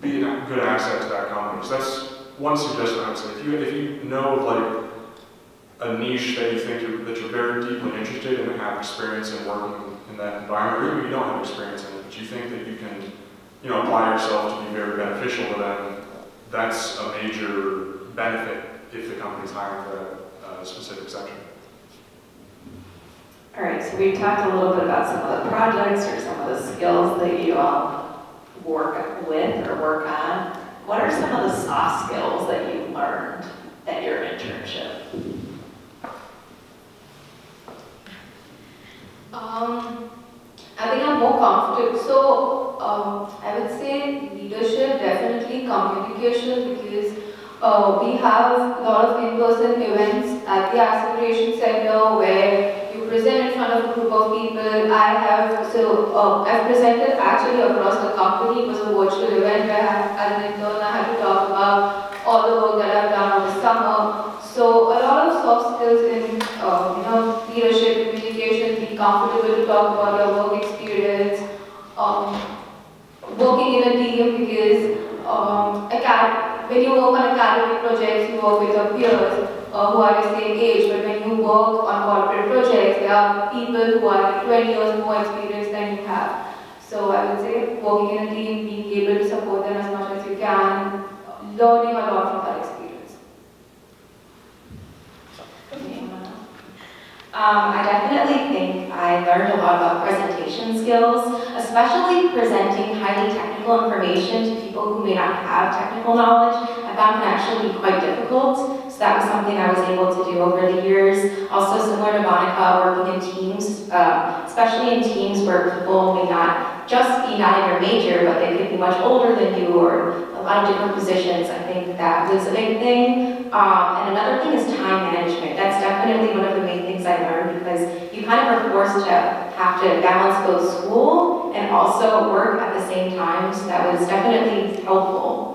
be a good asset to that company. So that's one suggestion I would say. If you, if you know like a niche that you think you're, that you're very deeply interested in and have experience in working in that environment, or even you don't have experience in it, but you think that you can, you know, apply yourself to be very beneficial to them, that's a major benefit if the company's hiring for that specific section. All right, so we talked a little bit about some of the projects or some of the skills that you all work with or work on. What are some of the soft skills that you learned at your internship? Um, I think I'm more comfortable. So um, I would say leadership, definitely communication, because uh, we have a lot of in-person events at the Acceleration Center where present in front of a group of people. I have, so uh, I've presented actually across the company. It was a virtual event where I, as an intern, I had to talk about all the work that I've done over the summer. So a lot of soft skills in uh, you know, leadership, communication, being comfortable to talk about your work experience, um, working in a team, because um, a cat, when you work on academic projects, you work with your peers Uh, who are the same age, but when you work on corporate projects, there are people who are twenty years more experienced than you have. So I would say working in a team, being able to support them as much as you can, learning a lot from that experience. Okay. Um, I definitely think I learned a lot about presentation skills, especially presenting highly technical information to people who may not have technical knowledge. I found it actually quite difficult. So that was something I was able to do over the years. Also, similar to Monica, working in teams, uh, especially in teams where people may not just be not in your major, but they could be much older than you or a lot of different positions. I think that was a big thing. Um, and another thing is time management. That's definitely one of the main things I learned, because you kind of are forced to have to balance both school and also work at the same time. So that was definitely helpful.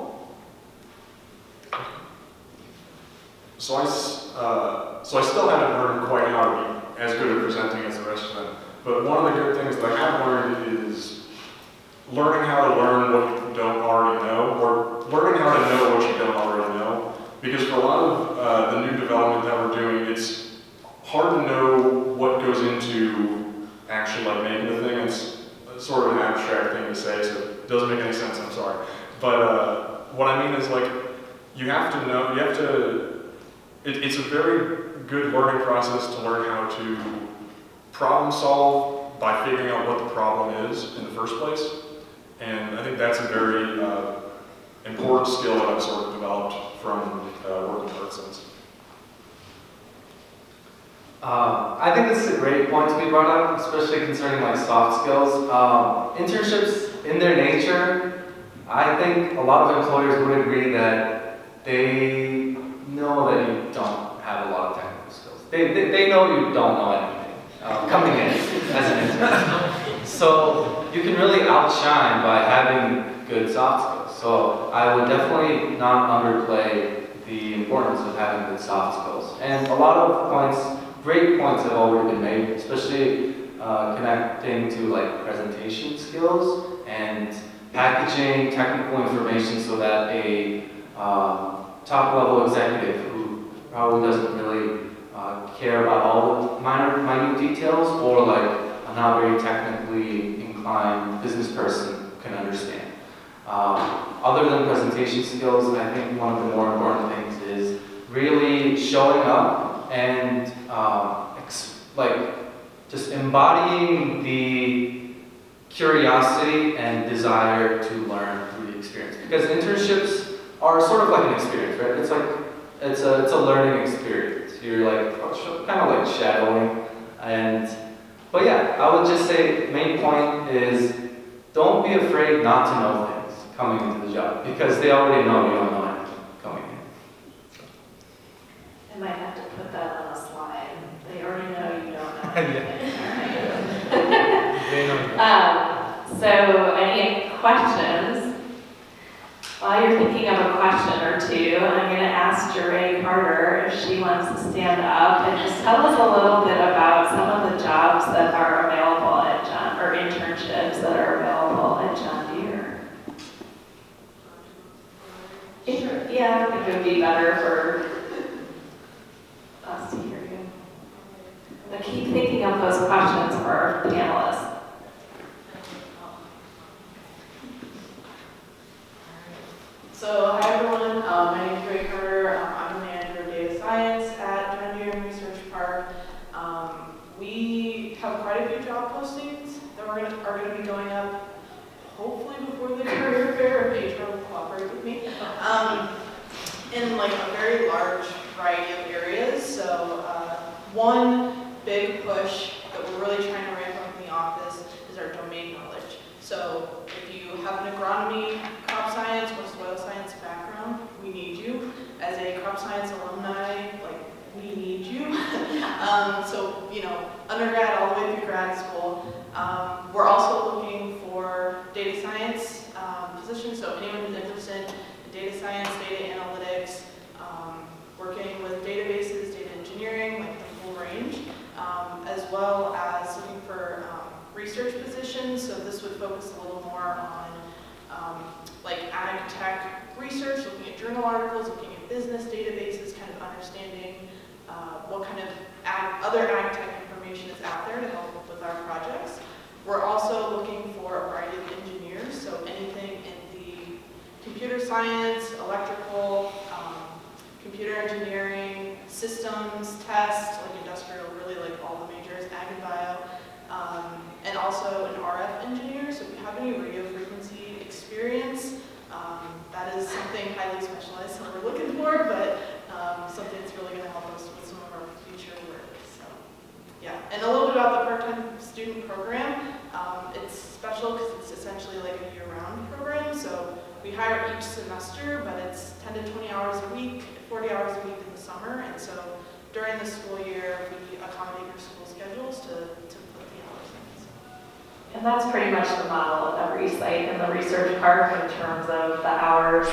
So I, uh, so I still haven't learned quite how to be as good at presenting as the rest of them. But one of the good things that I have learned is learning how to learn what you don't already know, or learning how to know what you don't already know. Because for a lot of uh, the new development that we're doing, it's hard to know what goes into actually like making the thing. It's sort of an abstract thing to say, so it doesn't make any sense, I'm sorry. But uh, what I mean is, like, you have to know, you have to, It, it's a very good learning process to learn how to problem solve by figuring out what the problem is in the first place. And I think that's a very uh, important skill that I've sort of developed from uh, working with EarthSense. Uh, I think this is a great point to be brought up, especially concerning like soft skills. Um, internships, in their nature, I think a lot of employers would agree that they know that you don't have a lot of technical skills. They, they, they know you don't know anything um, coming in as an intern. So you can really outshine by having good soft skills. So I would definitely not underplay the importance of having good soft skills. And a lot of points, great points have already been made, especially uh, connecting to like presentation skills and packaging technical information so that a um, top-level executive who probably doesn't really uh, care about all the minor, minute details, or like a not very technically inclined business person can understand. Um, other than presentation skills, I think one of the more important things is really showing up and um, ex like just embodying the curiosity and desire to learn through the experience, because internships are sort of like an experience, right? It's like, it's a, it's a learning experience. You're like, kind of like shadowing. And, but yeah, I would just say main point is don't be afraid not to know things coming into the job, because they already know you don't know anything coming in. I might have to put that on a slide. They already know you don't know anything. They know you. Um, so any questions? While you're thinking of a question or two, I'm going to ask Jerae Carter if she wants to stand up and just tell us a little bit about some of the jobs that are available at John, or internships that are available at John Deere. Sure. Yeah, I think it would be better for us to hear you. But keep thinking of those questions for our panelists. So hi everyone, um, my name is Jerae Carter. Um, I'm the manager of data science at John Deere Research Park. Um, we are going to, are going to be going up hopefully before the career fair, if H R will cooperate with me, um, in like a very large variety of areas. So uh, one big push that we're really trying to ramp up in the office is our domain knowledge. So if you have an agronomy, crop science, or soil science background, we need you. As a crop science alumni, like, we need you. um, so, you know, undergrad all the way through grad school. Um, we're also looking for data science um, positions, so anyone who's interested in data science, data analytics, um, working with databases, data engineering, like the full range, um, as well as looking for um, research positions. So this would focus a little more on um, like ag tech research, looking at journal articles, looking at business databases, kind of understanding uh, what kind of ag, other ag tech information is out there to help with our projects. We're also looking for a variety of engineers, so anything in the computer science, electrical, um, computer engineering, systems, tests, like industrial, really like all the majors, ag and bio, um, and also an R F engineer. So if you have any radio frequency experience, um, that is something highly specialized that we're looking for, but um, something that's really going to help us with some of our future work. So, yeah, and a little bit about the part-time student program. Um, it's special because it's essentially like a year-round program. So we hire each semester, but it's ten to twenty hours a week, forty hours a week in the summer. And so during the school year, we accommodate your school schedules to, to put the hours in. So. And that's pretty much the model of every site in the research park in terms of the hours,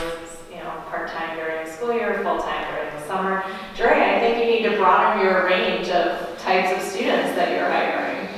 you know, part-time during the school year, full-time during the summer. Jerae, I think you need to broaden your range of types of students that you're hiring.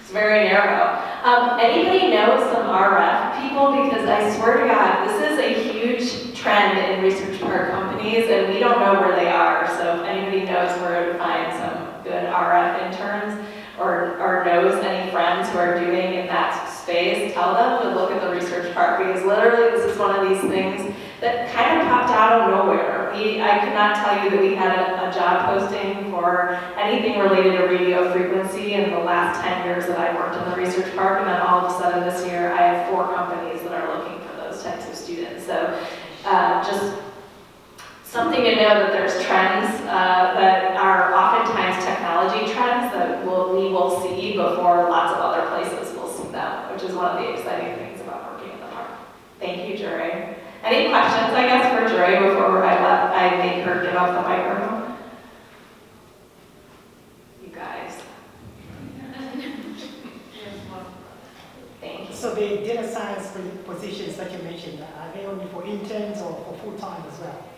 It's very narrow. Um, anybody know some R F people? Because I swear to God, this is a huge trend in research park companies, and we don't know where they are. So if anybody knows where to find some good R F interns, or, or knows any friends who are doing in that space, tell them to look at the research part, because literally this is one of these things that kind of popped out of nowhere. We, I could not tell you that we had a, a job posting for anything related to radio frequency in the last ten years that I worked in the research park, and then all of a sudden this year I have four companies that are looking for those types of students. So uh, just something to know that there's trends uh, that are oftentimes technology trends that we'll, we will see before lots of other places will see them, which is one of the exciting things about working in the park. Thank you, Jerae. Any questions, I guess, for Jerae before I let I make her get off the microphone? You guys. Thank you. So the data science positions that you mentioned, are they only for interns or for full time as well?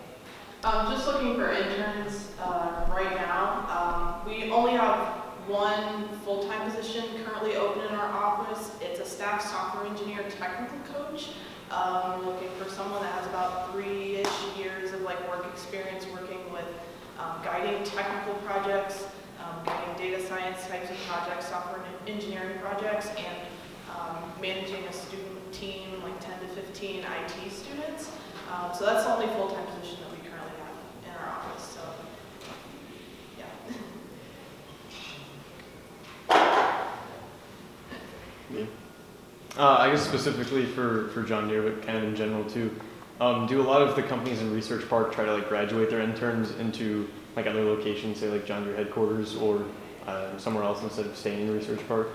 Um, just looking for interns uh, right now. Um, we only have one full-time position currently open in our office. It's a staff software engineer technical coach. Um, looking for someone that has about three-ish years of like work experience working with um, guiding technical projects, um, guiding data science types of projects, software engineering projects, and um, managing a student team, like ten to fifteen I T students. Um, so that's the only full-time position that we our office, so yeah. Yeah. Uh, I guess specifically for, for John Deere, but kind of in general too, um, do a lot of the companies in Research Park try to like graduate their interns into like other locations, say like John Deere headquarters or uh, somewhere else instead of staying in Research Park?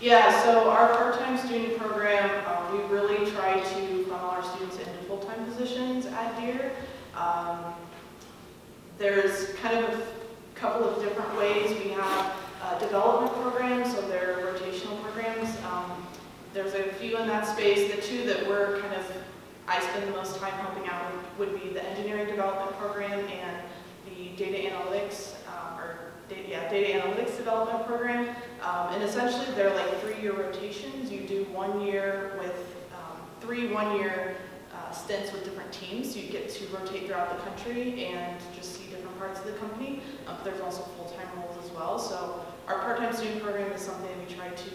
Yeah, so our part-time student program, uh, we really try to funnel our students into full-time positions at Deere. Um, there's kind of a couple of different ways. We have uh, development programs, so they're rotational programs. Um, there's a few in that space. The two that we're kind of, I spend the most time helping out with would be the engineering development program and the data analytics, um, or data, yeah, data analytics development program. Um, and essentially they're like three-year rotations. You do one year with um, three one-year Uh, stints with different teams, so you get to rotate throughout the country and just see different parts of the company. Um, but there's also full-time roles as well. So our part-time student program is something we try to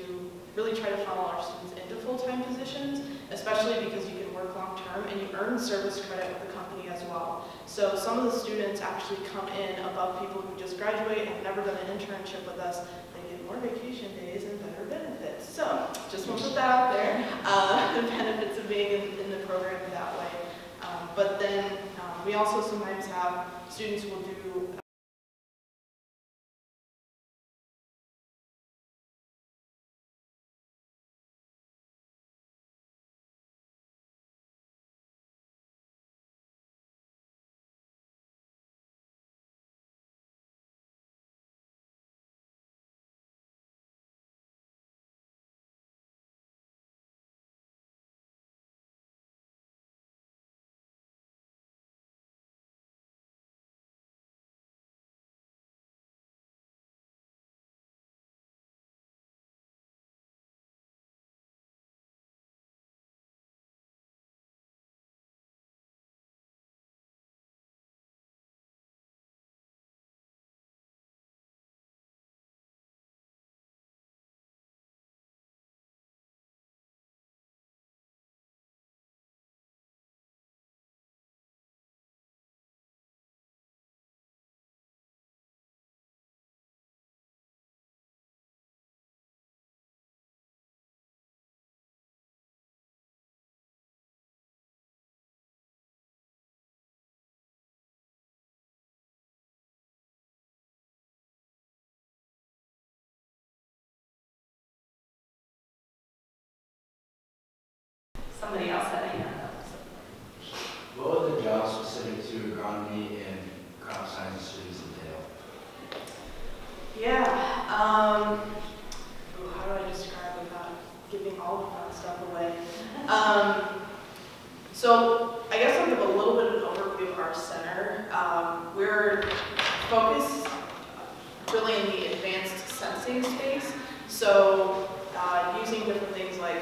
really try to funnel our students into full-time positions, especially because you can work long-term and you earn service credit with the company as well. So some of the students actually come in above people who just graduate and have never done an internship with us. They get more vacation days and better benefits. So just want to put that out there, uh, the benefits of being in, in the program that way. Um, but then um, we also sometimes have students will do uh, somebody else had a hand up. So. What would the job specific to agronomy and crop science students entail? Yeah. Um, oh, how do I describe it without giving all of that stuff away? Um, so I guess I'll give a little bit of an overview of our center. Um, we're focused really in the advanced sensing space. So uh, using different things like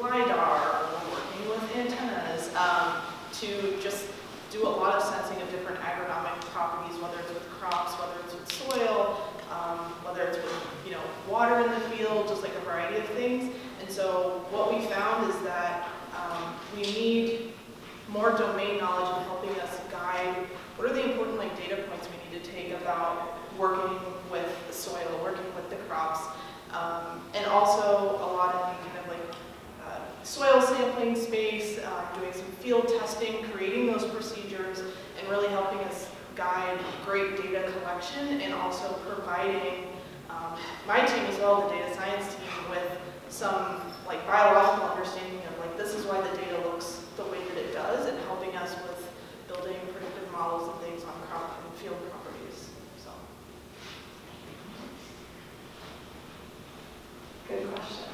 LIDAR, working with antennas, um, to just do a lot of sensing of different agronomic properties, whether it's with crops, whether it's with soil, um, whether it's with you know water in the field, just like a variety of things. And so what we found is that um, we need more domain knowledge in helping us guide what are the important like data points we need to take about working with the soil, working with the crops, um, and also a lot of kind of like soil sampling space, uh, doing some field testing, creating those procedures, and really helping us guide great data collection and also providing um, my team as well, the data science team, with some like biological understanding of like this is why the data looks the way that it does, and helping us with building predictive models and things on crop and field properties. So, good question.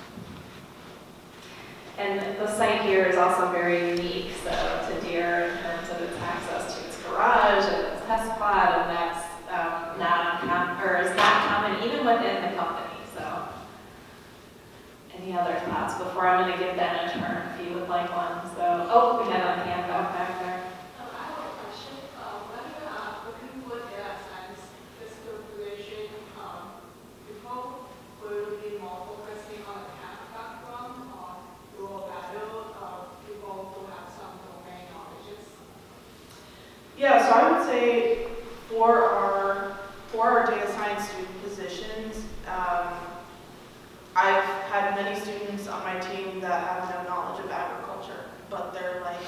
And the site here is also very unique, so to Deere in terms of its access to its garage and its test plot, and that's um, not uncommon, or is not common even within the company. So, any other thoughts before I'm going to give Ben a turn if you would like one? So, oh, we had a hand up back there. Yeah, so I would say for our for our data science student positions, um, I've had many students on my team that have no knowledge of agriculture, but they're like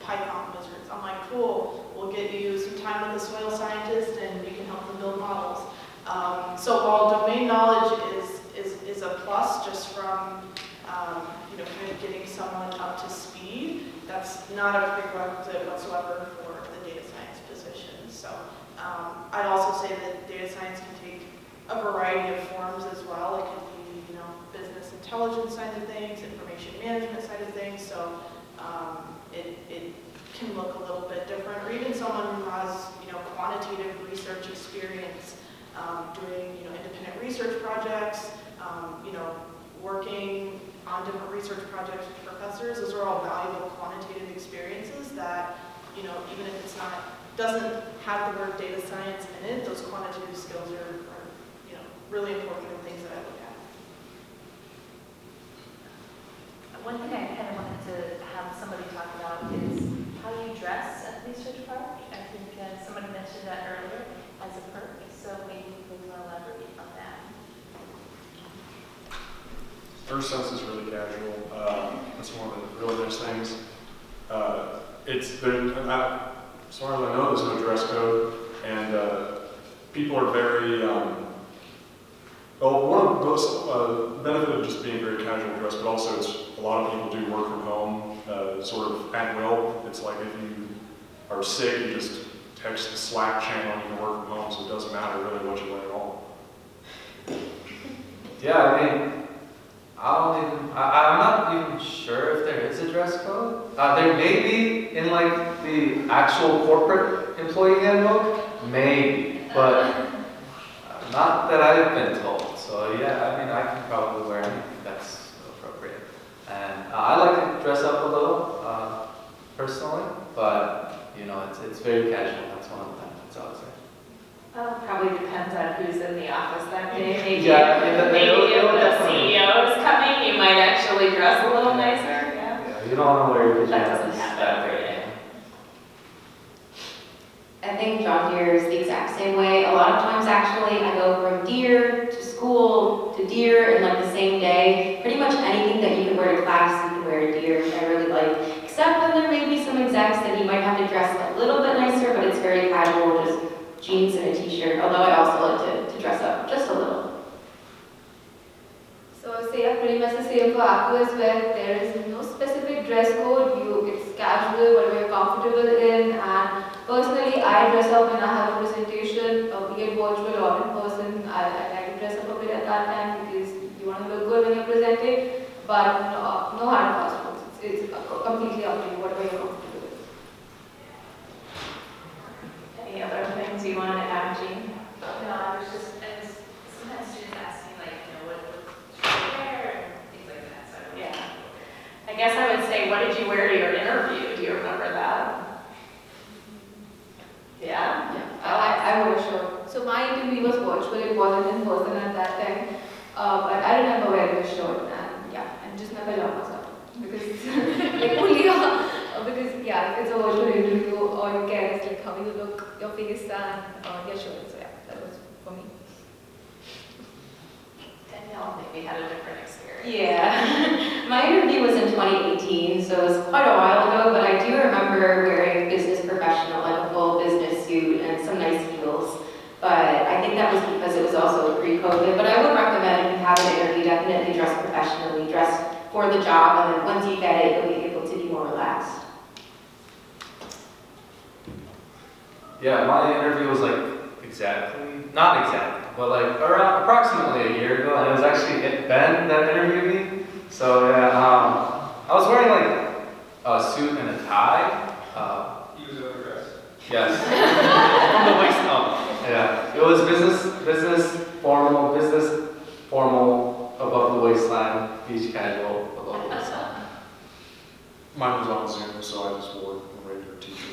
Python wizards. I'm like, cool, we'll get you some time with a soil scientist, and you can help them build models. Um, so while domain knowledge is is is a plus, just from um, you know kind of getting someone up to speed, that's not a prerequisite whatsoever for So um, I'd also say that data science can take a variety of forms as well. It could be, you know, business intelligence side of things, information management side of things. So um, it, it can look a little bit different. Or even someone who has, you know, quantitative research experience, um, doing, you know, independent research projects, um, you know, working on different research projects with professors. Those are all valuable quantitative experiences that, you know, even if it's not doesn't have the word data science in it, those quantitative skills are, are you know, really important and things that I look at. One thing I kind of wanted to have somebody talk about is how you dress at the research park. I think uh, somebody mentioned that earlier as a perk, so maybe we can elaborate on that. EarthSense is really casual. Um, it's one of the really nice things. Uh, it's been, I, as far as I know, there's no dress code, and uh, people are very, um, well, one of the most uh, benefit of just being very casual dressed, but also it's a lot of people do work from home, uh, sort of at will. It's like if you are sick, you just text the Slack channel and you can work from home, so it doesn't matter really what you wear at all. Yeah, I mean, I don't even, I, I'm not even sure if there is a dress code. Uh, there may be in like the actual corporate employee handbook, maybe, but not that I've been told. So yeah, I mean, I can probably wear anything that's appropriate. And uh, I like to dress up a little, uh, personally, but you know, it's, it's very casual. That's one of the benefits, I would say. Uh, probably depends on who's in the office that day. Maybe, yeah, if, maybe if the C E O is coming, you might actually dress a little nicer. Yeah. Yeah, you don't want to wear your pajamas that day. I think John Deere is the exact same way. A lot of times, actually, I go from Deere to school to Deere in like the same day. Pretty much anything that you can wear to class, you can wear to Deere, which I really like. Except when there may be some execs that you might have to dress a little bit nicer, but it's very casual. Just jeans and a t-shirt, although I also like to, to dress up just a little. So say I'm pretty much the same for ACCO as well. There is no specific dress code. You, it's casual, whatever you're comfortable in. And personally, I dress up when I have a presentation, uh, be it virtual or in person. I, I like to dress up a bit at that time because you want to look good when you're presenting. But no, no hard and fast rules. It's, it's completely up to you, whatever you're comfortable with. Any other things you want to add, Jean? No, I was just, and sometimes students ask me, like, you know, what should you wear, and things like that, so I don't yeah. I guess I would say, what did you wear to your interview? Do you remember that? Yeah? Yeah, I, I, I was sure. So my interview was virtual, it wasn't in person at that time, uh, but I remember wearing a shirt, and yeah, and just my pajamas up, because, like, only because, yeah, it's a virtual interview, or you care, it's like how you look, your face, and uh, your shirt. So yeah, that was for me. Danielle maybe had a different experience. Yeah. My interview was in twenty eighteen, so it was quite a while ago, but I do remember wearing a business professional, like a full business suit and some nice heels. But I think that was because it was also pre-COVID. But I would recommend if you have an interview, definitely dress professionally, dress for the job, and then once you get it, you'll be able to be more relaxed. Yeah, my interview was like exactly, not exactly, but like around approximately a year ago, and it was actually Ben that interviewed me. So yeah, um, I was wearing like a suit and a tie. Uh, he was overdressed. Yes. From the waist up. Yeah, it was business, business formal, business formal above the waistline, beach casual below the waistline. Mine was on Zoom, so I just wore a regular t-shirt.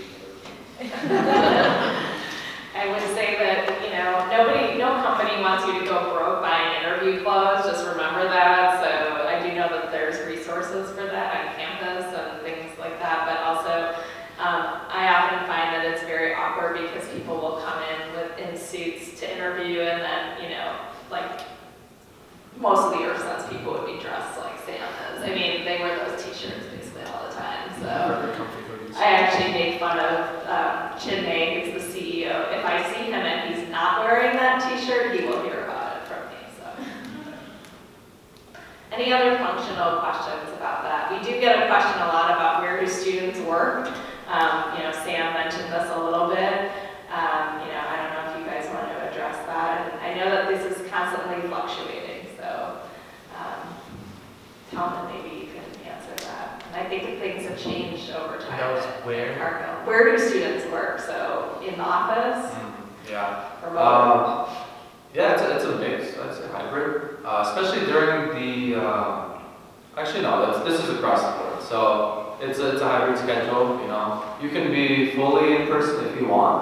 I would say that, you know, nobody, no company wants you to go broke buying interview clothes. Just remember that. So I do know that there's resources for that on campus and things like that. But also, um, I often find that it's very awkward because people will come in with in suits to interview, and then, you know, like most of the EarthSense people would be dressed like Sam is. I mean, they wear those T-shirts basically all the time. So. I actually make fun of um, Chin Ming, who's the C E O. If I see him and he's not wearing that T-shirt, he will hear about it from me. So, any other functional questions about that? We do get a question a lot about where do students work. Um, you know, Sam mentioned this a little bit. Um, you know, I don't know if you guys want to address that. And I know that this is constantly fluctuating. So, um, Talon, maybe. I think things have changed over time. That was where? Cargill. Where do students work? So in the office? Mm-hmm. Yeah. Remote? Um, yeah, it's a, it's a mix. It's a hybrid. Uh, especially during the, uh, actually no, that's, this is across the board. So it's a, it's a hybrid schedule, you know. You can be fully in person if you want,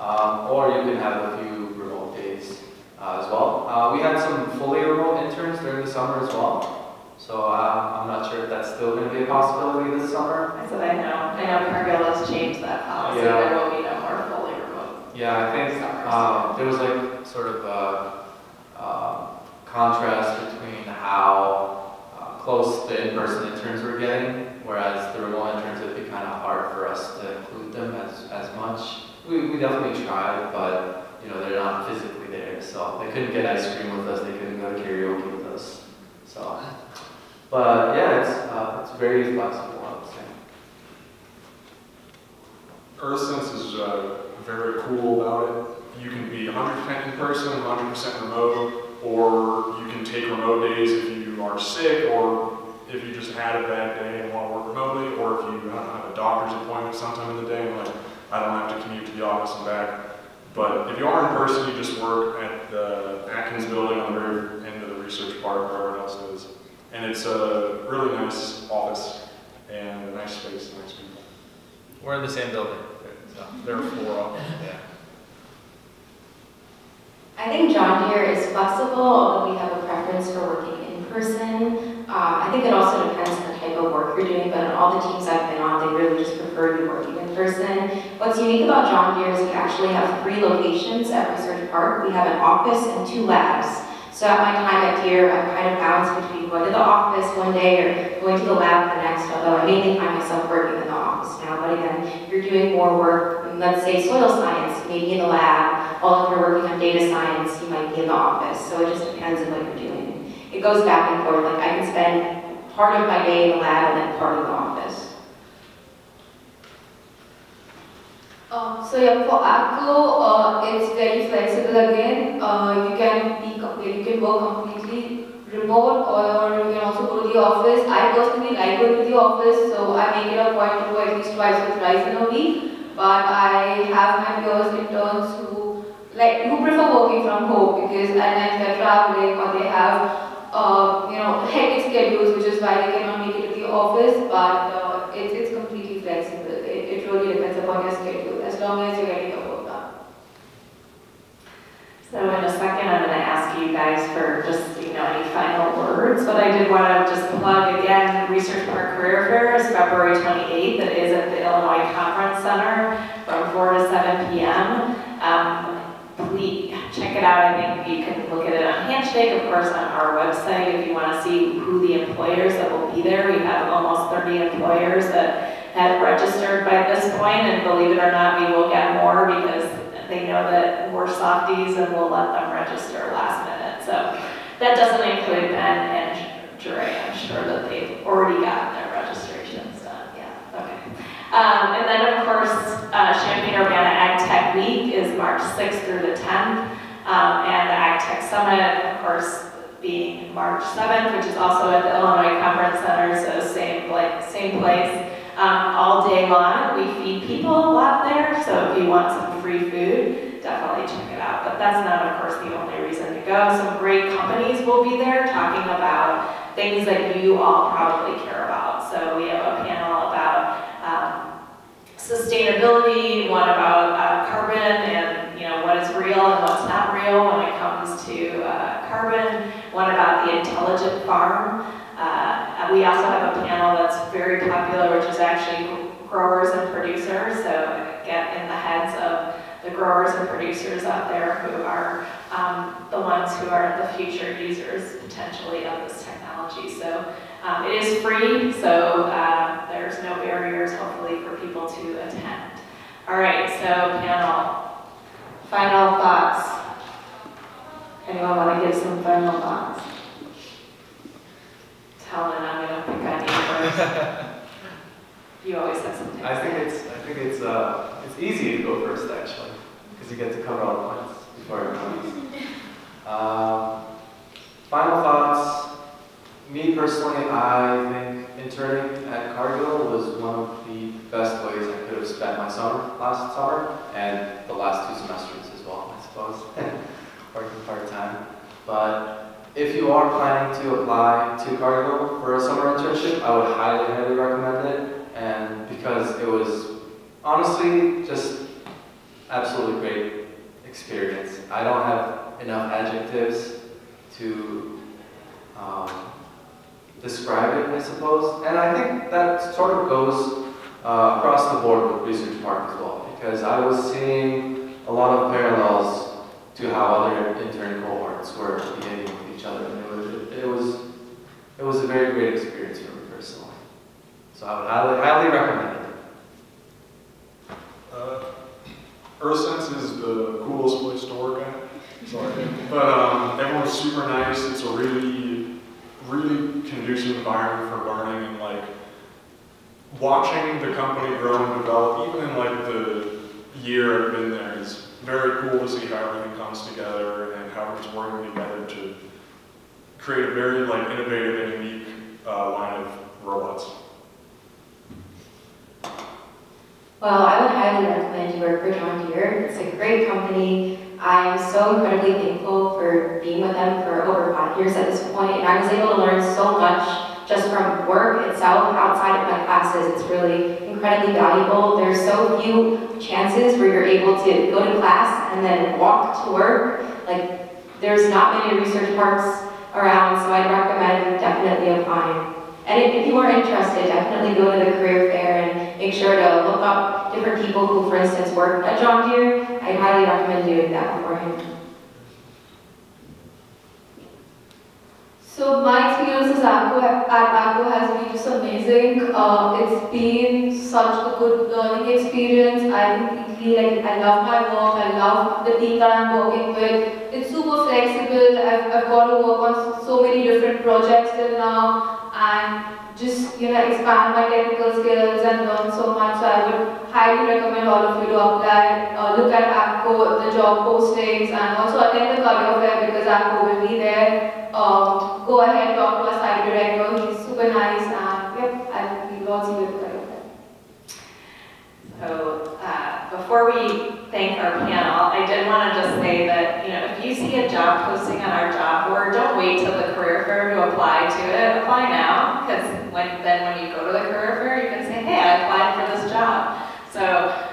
um, or you can have a few remote days uh, as well. Uh, we had some fully remote interns during the summer as well. So uh, I'm not sure if that's still going to be a possibility this summer. That's what I know. I know Cargill has changed that policy. Yeah. There will be no more fully remote. Yeah, I think um, there was like sort of a uh, contrast between how close the in-person interns were getting, whereas the remote interns, it'd be kind of hard for us to include them as, as much. We, we definitely tried, but you know, they're not physically there, so they couldn't get ice cream with us, they couldn't go to karaoke with us. So, but yeah, it's, uh, it's very flexible, I would say. EarthSense is uh, very cool about it. You can be one hundred percent in person, one hundred percent remote, or you can take remote days if you are sick, or if you just had a bad day and want to work remotely, or if you, I don't know, have a doctor's appointment sometime in the day and like, I don't have to commute to the office and back. But if you are in person, you just work at the Atkins building on the very end of the research park, wherever else it is. And it's a really nice office and a nice space and nice people. We're in the same building. So there are four of them. Yeah. I think John Deere is flexible, although we have a preference for working in person. Uh, I think it also depends on the type of work you're doing, but in all the teams I've been on, they really just prefer you working in person. What's unique about John Deere is we actually have three locations at Research Park. We have an office and two labs. So at my time at Deere, I'm kind of balanced between going to the office one day or going to the lab the next, although I mainly find myself working in the office now. But again, if you're doing more work, let's say soil science, maybe in the lab, or if you're working on data science, you might be in the office. So it just depends on what you're doing. It goes back and forth. Like I can spend part of my day in the lab and then part in the office. Um, so yeah, for Agco, uh, it's very flexible again. Uh, you can be, you can work completely remote, or you can also go to the office. I personally like going to the office, so I make it a point to go at least twice or thrice in a week. But I have my peers, interns who like who prefer working from home because at night they're traveling or they have uh, you know hectic schedules, which is why they cannot make it to the office. But uh, it, it's completely flexible. It, it really depends upon your schedule. As long as you're getting your work done. So in a second, I'm going to ask you guys for just you know any final words, but I did want to just plug again. Research Park Career Fair is February twenty-eighth. It is at the Illinois Conference Center from four to seven p m Um, please check it out. I think you can look at it on Handshake, of course, on our website if you want to see who the employers that will be there. We have almost thirty employers that have registered by this point, and believe it or not, we will get more because they know that we're softies and we'll let them register last minute. So that doesn't include Ben and Jerae. I'm sure that they've already gotten their registrations done. Yeah, okay. Um, and then of course, uh, Champaign-Urbana Ag Tech Week is March sixth through the tenth, um, and the AgTech Summit, of course, being March seventh, which is also at the Illinois Conference Center, so same like same place. Um, all day long, we feed people a lot there, so if you want some free food, definitely check it out. But that's not, of course, the only reason to go. Some great companies will be there talking about things that you all probably care about. So we have a panel about um, sustainability, one about uh, carbon and you know what is real and what's not real when it comes to uh, carbon, one about the intelligent farm. Uh, we also have a panel that's very popular, which is actually growers and producers. So get in the heads of the growers and producers out there who are um, the ones who are the future users, potentially, of this technology. So um, it is free, so uh, there's no barriers, hopefully, for people to attend. All right, so panel, final thoughts. Anyone want to give some final thoughts? Talon, I'm gonna pick on you first. You always have something. I think it's I think it's uh it's easy to go first actually, because you get to cover all the points before everyone. Um, final thoughts. Me personally, I think interning at Cargill was one of the best ways I could have spent my summer last summer and the last two semesters as well, I suppose, working part time, but. If you are planning to apply to Cargill for a summer internship, I would highly, highly recommend it. And because it was honestly just absolutely great experience. I don't have enough adjectives to um, describe it, I suppose. And I think that sort of goes uh, across the board with Research Park as well, because I was seeing a lot of parallels to how other intern cohorts were behaving with each other. It was, it was it was a very great experience for me personally. So I would highly, highly recommend it. Uh, EarthSense is the coolest place to work at. Sorry. But um, everyone's super nice. It's a really, really conducive environment for learning and like watching the company grow and develop. Even in like the year I've been there, it's very cool to see how everything comes together and how it's working together to create a very like innovative and unique uh, line of robots. Well, I would highly recommend you work for John Deere. It's a great company. I am so incredibly thankful for being with them for over five years at this point, and I was able to learn so much just from work itself outside of my classes. It's really incredibly valuable. There's so few chances where you're able to go to class and then walk to work. Like, there's not many research parks around, so I'd recommend definitely applying. And if, if you are interested, definitely go to the career fair and make sure to look up different people who, for instance, work at John Deere. I highly recommend doing that beforehand. So my experience at Agco has been just amazing. Uh, it's been such a good learning experience. I completely like I love my work. I love the team that I'm working with. It's super flexible. I've, I've got to work on so many different projects till now, and just you know expand my technical skills and learn so much. So I would highly recommend all of you to apply. Uh, look at Agco, the job postings, and also attend the career fair because Agco will be there. Um, go ahead, talk to our site director, he's super nice, and yep, I think we lots of good there. So, uh, before we thank our panel, I did want to just say that, you know, if you see a job posting on our job board, don't wait till the career fair to apply to it, apply now, because when, then when you go to the career fair, you can say, hey, I applied for this job. So,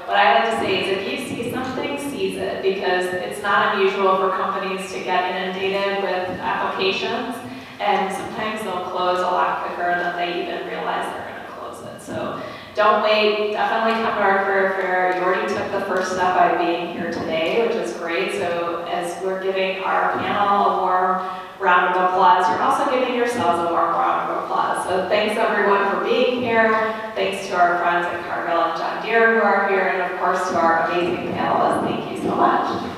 what I like to say is, if you see something, seize it, because it's not unusual for companies to get inundated with applications, and sometimes they'll close a lot quicker than they even realize they're going to close it. So, don't wait. Definitely come to our career fair. You already took the first step by being here today, which is great. So, as we're giving our panel a warm round of applause, you're also giving yourselves a warm round of applause. So, thanks everyone for being here. Thanks to our friends at Cargill and John Deere who are here, and of course to our amazing panelists. Thank you so much.